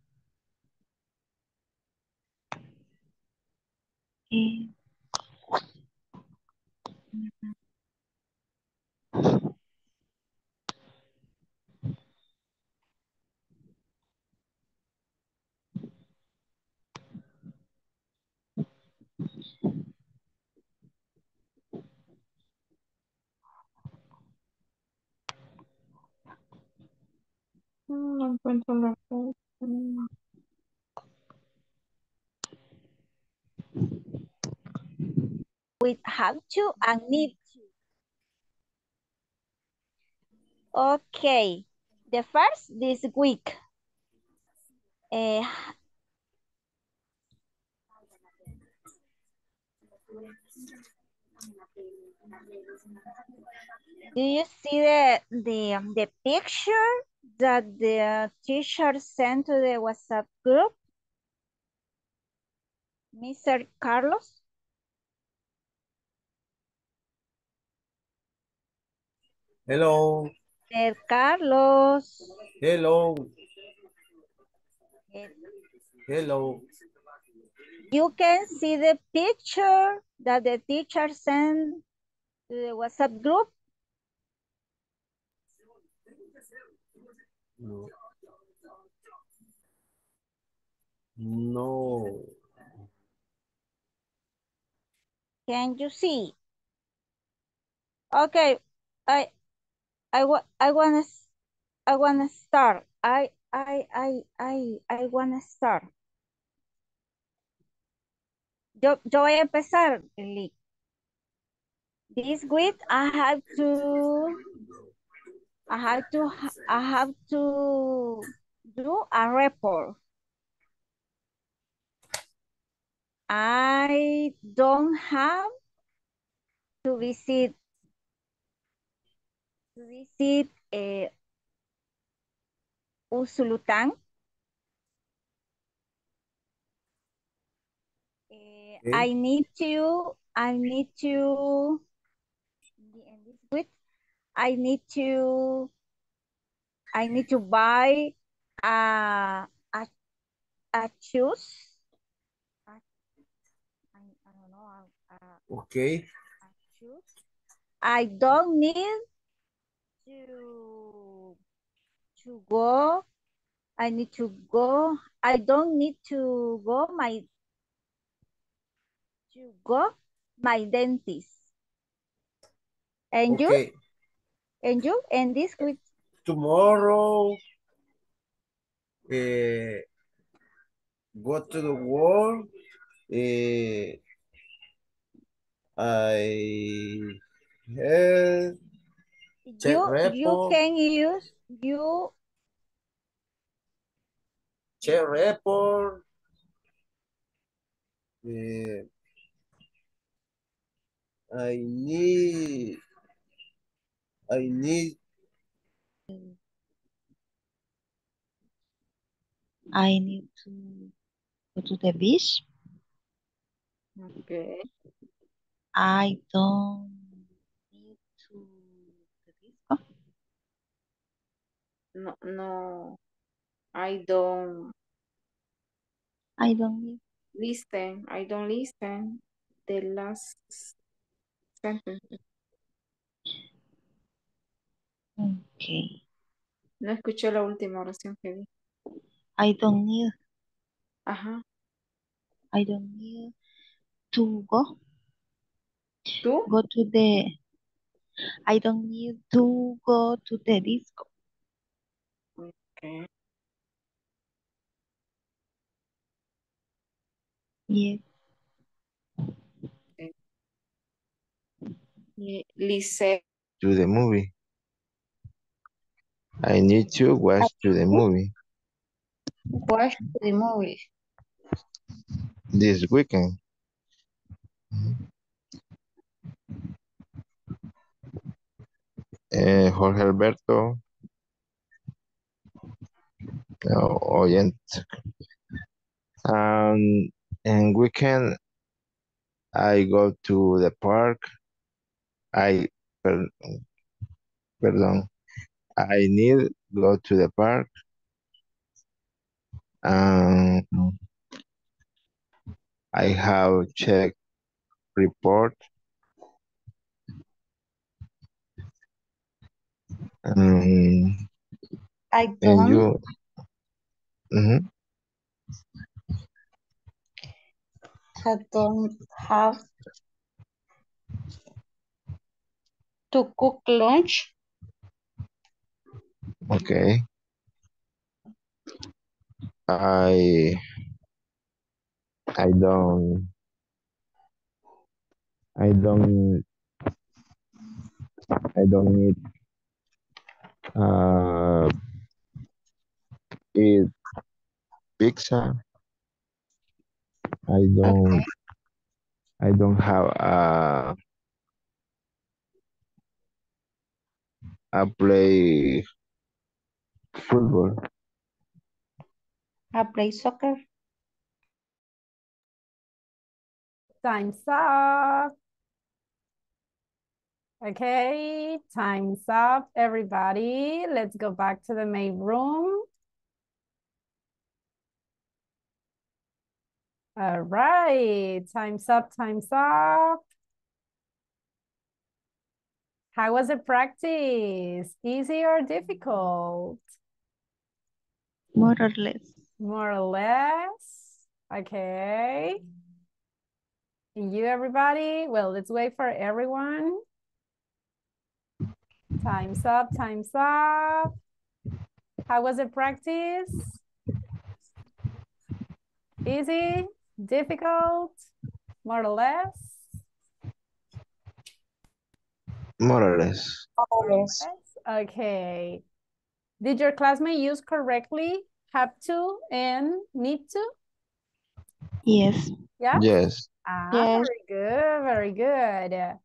Eh. No encuentro la foto. We have to and need to. Okay. The first this week. Eh, do you see the the the picture that the teacher sent to the WhatsApp group, Mister Carlos? Hello. Mister Carlos. Hello. Hello. You can see the picture that the teacher sent to the WhatsApp group. No. No. Can you see? Okay, I, I want, I wanna, I wanna start. I, I, I, I, I wanna start. Yo, yo voy a empezar. This week I have to. I have to I have to do a report. I don't have to visit to visit uh, Usulután. Uh, okay. I need to I need to with I need to, I need to buy a, a, a shoes. I, I don't know. A, a, okay. A shoes. I don't need to, to go. I need to go. I don't need to go my, to go my dentist. And okay. You? And you, and this week? Tomorrow, uh, go to the work. Uh, I have check you, report. You can use, you. Check report. Uh, I need. I need I need to go to the beach. Okay. I don't need to the disco. No, no. I don't I don't need listen. I don't listen the last sentence. Okay. No escuché la última oración que vi. I don't need Ajá. I don't need to go. To? Go to the I don't need to go to the disco. Okay. Yes. Okay. Lizette. To the movie. I need to watch to the movie. Watch the movie. This weekend. Eh, Jorge Alberto. Oh, oyente. Um, and weekend, I go to the park. I, per, perdón. I need go to the park. Um, I have checked report. Um, I don't. You, mm-hmm. I don't have to cook lunch. Okay. I I don't I don't I don't need uh eat pizza. I don't okay. I don't have a I play football. I play soccer. Time's up. Okay, time's up, everybody. Let's go back to the main room. All right, time's up, time's up. How was the practice? Easy or difficult? More or less. More or less. Okay. And you, everybody? Well, let's wait for everyone. Time's up, time's up. How was the practice? Easy? Difficult? More or less? More or less. More or less. Okay. Did your classmate use correctly have to and need to? Yes. Yeah? Yes. Ah, yes. Very good, very good.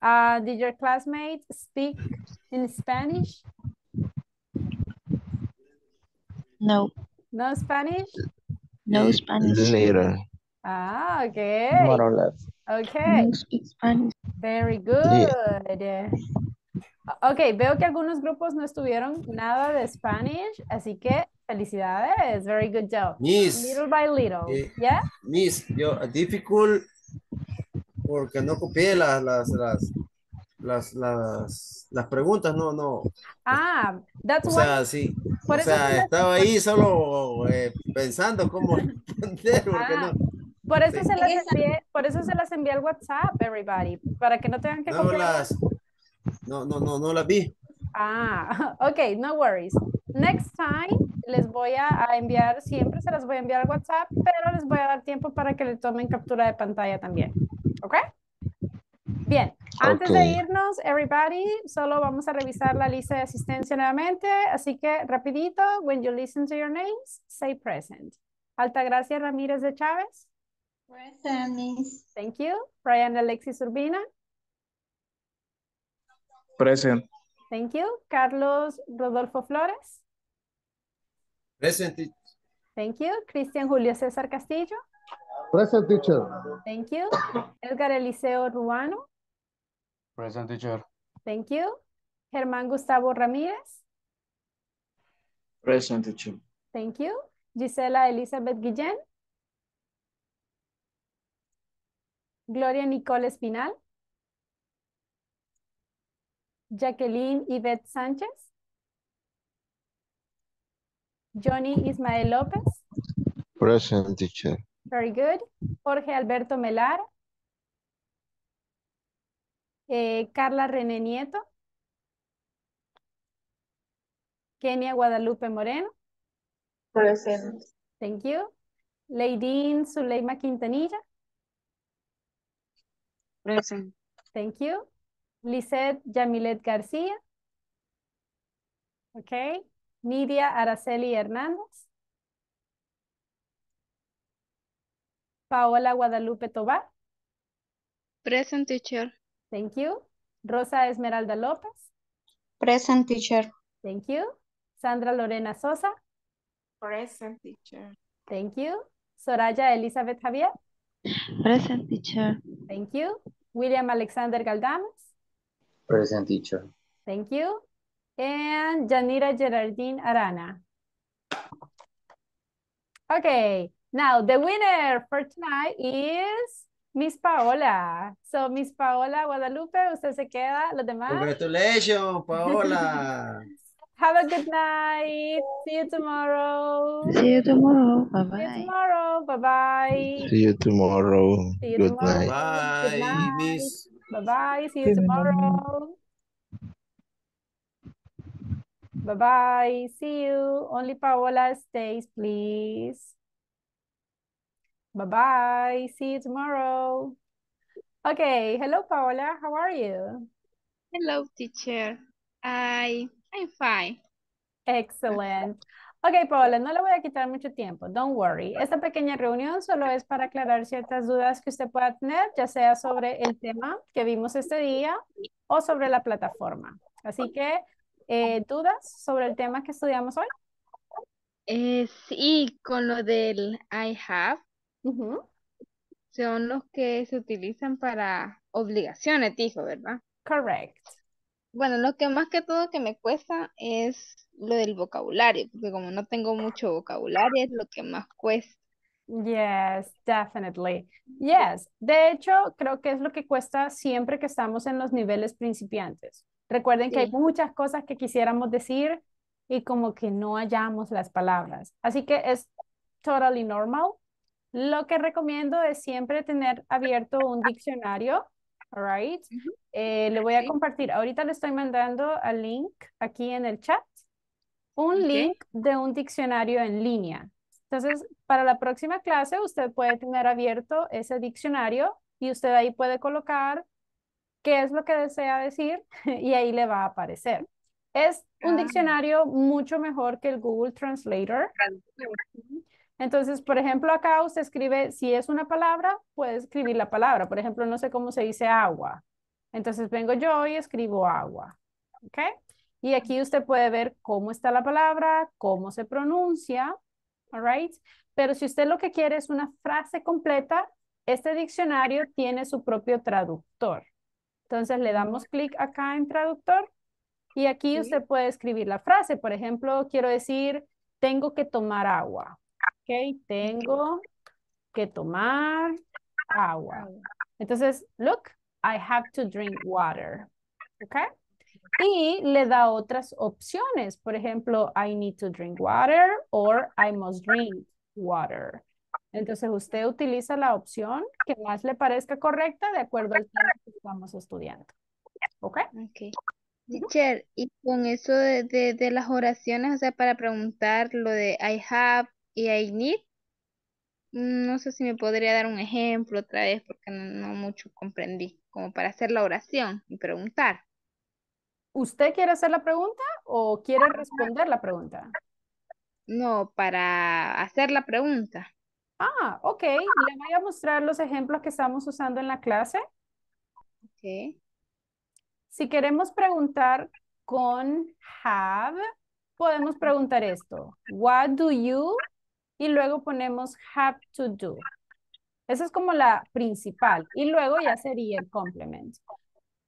Uh, did your classmate speak in Spanish? No. No Spanish? No Spanish. Later. Ah, okay. More or less. Okay. Speak Spanish. Very good. Yeah. Ok, veo que algunos grupos no estuvieron nada de Spanish, así que felicidades. Very good job. Miss, little by little. Eh, yeah? Miss, yo, difficult porque no copié las, las, las, las, las, las preguntas, no, no. Ah, that's what. O sea, sí. O sea, estaba ahí solo eh, pensando cómo responder, porque ah. no. Por eso, sí. se las envié, por eso se las envié al WhatsApp, everybody, para que no tengan que no copiar. Las, No, no, no, no la vi. Ah, ok, no worries. Next time les voy a, a enviar, siempre se las voy a enviar al WhatsApp, pero les voy a dar tiempo para que le tomen captura de pantalla también. ¿Ok? Bien, antes okay. de irnos, everybody, solo vamos a revisar la lista de asistencia nuevamente, así que rapidito, when you listen to your names, say present. Altagracia Ramírez de Chávez. Present, Miss. Thank you. Brian Alexis Urbina. Present. Thank you. Carlos Rodolfo Flores. Present. Thank you. Cristian Julio César Castillo. Present, teacher. Thank you. Edgar Eliseo Ruano. Present, teacher. Thank you. Germán Gustavo Ramírez. Present, teacher. Thank you. Gisela Elizabeth Guillén. Gloria Nicole Espinal. Jacqueline Yvette Sánchez. Johnny Ismael López. Present, teacher. Very good. Jorge Alberto Melara. Eh, Carla René Nieto. Kenia Guadalupe Moreno. Present. Thank you. Leydin Suleyma Quintanilla. Present. Thank you. Lizette Jamilet García. Okay. Nidia Araceli Hernández. Paola Guadalupe Tobar. Present, teacher. Thank you. Rosa Esmeralda López. Present, teacher. Thank you. Sandra Lorena Sosa. Present, teacher. Thank you. Soraya Elizabeth Javier. Present, teacher. Thank you. William Alexander Galdames. Present, teacher. Thank you. And Janira Gerardina Rana. Okay. Now, the winner for tonight is Miss Paola. So, Miss Paola Guadalupe, usted se queda, los demás. Congratulations, Paola. Have a good night. See you tomorrow. See you tomorrow. Bye-bye. See you tomorrow. Bye-bye. See you tomorrow. See you good tomorrow. Night. Good night. Miss. Bye-bye. See you tomorrow. Bye-bye. See you. Only Paola stays, please. Bye-bye. See you tomorrow. Okay. Hello, Paola. How are you? Hello, teacher. I... I'm fine. Excellent. Ok, Paola, no le voy a quitar mucho tiempo. Don't worry. Esta pequeña reunión solo es para aclarar ciertas dudas que usted pueda tener, ya sea sobre el tema que vimos este día o sobre la plataforma. Así que, eh, ¿dudas sobre el tema que estudiamos hoy? Eh, sí, con lo del I have. Uh-huh. Son los que se utilizan para obligaciones, dijo, ¿verdad? Correcto. Bueno, lo que más que todo que me cuesta es lo del vocabulario, porque como no tengo mucho vocabulario, es lo que más cuesta. Yes, definitely. Yes, de hecho, creo que es lo que cuesta siempre que estamos en los niveles principiantes. Recuerden sí. que hay muchas cosas que quisiéramos decir y como que no hallamos las palabras. Así que es totally normal. Lo que recomiendo es siempre tener abierto un diccionario. All right. Uh-huh. eh, le voy a compartir, ahorita le estoy mandando al link aquí en el chat, un okay. link de un diccionario en línea. Entonces, para la próxima clase, usted puede tener abierto ese diccionario y usted ahí puede colocar qué es lo que desea decir y ahí le va a aparecer. Es un uh-huh. diccionario mucho mejor que el Google Translator. Uh-huh. Entonces, por ejemplo, acá usted escribe, si es una palabra, puede escribir la palabra. Por ejemplo, no sé cómo se dice agua. Entonces, vengo yo y escribo agua. ¿Ok? Y aquí usted puede ver cómo está la palabra, cómo se pronuncia. All right. Pero si usted lo que quiere es una frase completa, este diccionario tiene su propio traductor. Entonces, le damos clic acá en traductor y aquí usted puede escribir la frase. Por ejemplo, quiero decir, tengo que tomar agua. Ok, tengo que tomar agua. Entonces, look, I have to drink water. Ok. Y le da otras opciones. Por ejemplo, I need to drink water or I must drink water. Entonces, usted utiliza la opción que más le parezca correcta de acuerdo al tema que estamos estudiando. Ok. Ok. Teacher, y con eso de, de, de las oraciones, o sea, para preguntar lo de I have, y I need, no sé si me podría dar un ejemplo otra vez porque no, no mucho comprendí, como para hacer la oración y preguntar. ¿Usted quiere hacer la pregunta o quiere responder la pregunta? No, para hacer la pregunta. Ah, ok. Le voy a mostrar los ejemplos que estamos usando en la clase. Ok. Si queremos preguntar con have, podemos preguntar esto. What do you... Y luego ponemos have to do. Esa es como la principal. Y luego ya sería el complemento.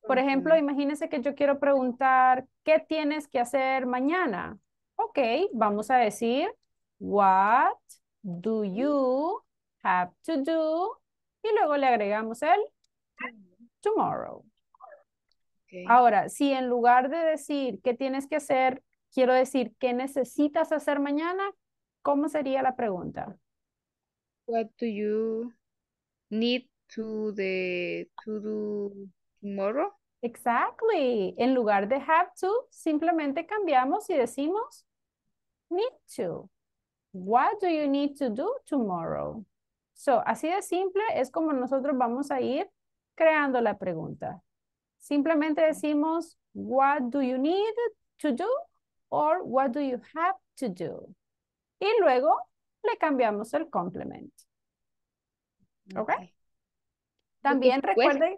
Por ejemplo, imagínense que yo quiero preguntar, ¿qué tienes que hacer mañana? Ok, vamos a decir, what do you have to do? Y luego le agregamos el tomorrow. Okay. Ahora, si en lugar de decir, ¿qué tienes que hacer Quiero decir, ¿qué necesitas hacer mañana? ¿Cómo sería la pregunta? What do you need to, the, to do tomorrow? Exactly. En lugar de have to, simplemente cambiamos y decimos need to. What do you need to do tomorrow? So, así de simple es como nosotros vamos a ir creando la pregunta. Simplemente decimos what do you need to do or what do you have to do? Y luego le cambiamos el complement. ¿Ok? Okay. También recuerden...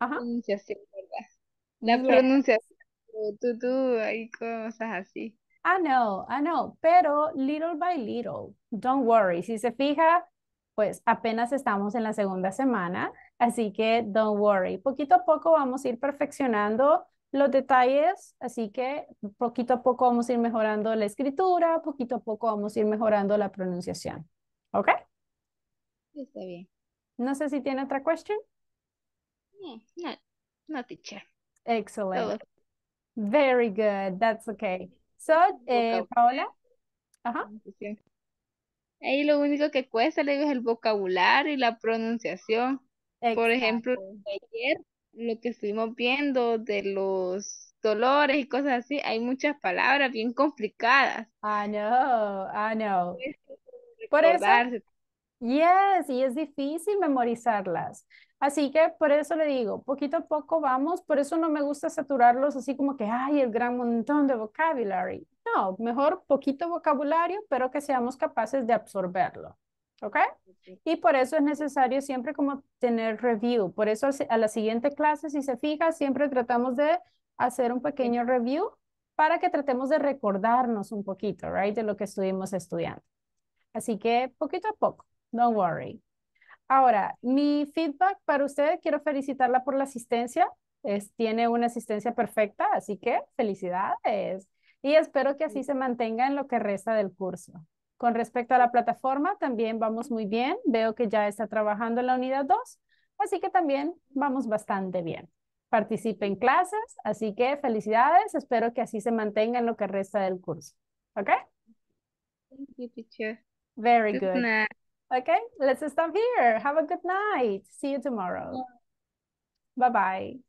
Ajá. Pronunciación, ¿verdad? La yes. pronunciación, tú, tú, hay cosas así. I know, I know, pero little by little, don't worry. Si se fija, pues apenas estamos en la segunda semana, así que don't worry. Poquito a poco vamos a ir perfeccionando los detalles, así que poquito a poco vamos a ir mejorando la escritura, poquito a poco vamos a ir mejorando la pronunciación. ¿Ok? Está bien. No sé si tiene otra cuestión. No, no, teacher. Excellent. Oh. Very good. That's okay. So, eh, Paola. Ajá. Ahí lo único que cuesta le digo es el vocabulario y la pronunciación. Exacto. Por ejemplo, ayer lo que estuvimos viendo de los dolores y cosas así, hay muchas palabras bien complicadas. I know, I know. Por eso, yes, y es difícil memorizarlas. Así que por eso le digo, poquito a poco vamos, por eso no me gusta saturarlos así como que hay el gran montón de vocabulario. No, mejor poquito vocabulario, pero que seamos capaces de absorberlo. ¿Ok? Okay. Y por eso es necesario siempre como tener review. Por eso a la siguiente clase, si se fija, siempre tratamos de hacer un pequeño review para que tratemos de recordarnos un poquito, right, de lo que estuvimos estudiando. Así que poquito a poco, don't worry. Ahora, mi feedback para usted, quiero felicitarla por la asistencia. Es, tiene una asistencia perfecta, así que felicidades. Y espero que así se mantenga en lo que resta del curso. Con respecto a la plataforma, también vamos muy bien. Veo que ya está trabajando en la unidad dos, así que también vamos bastante bien. Participe en clases, así que felicidades. Espero que así se mantenga en lo que resta del curso. ¿Ok? Thank you, teacher. Very good. good. Okay, let's stop here. Have a good night. See you tomorrow. Bye-bye.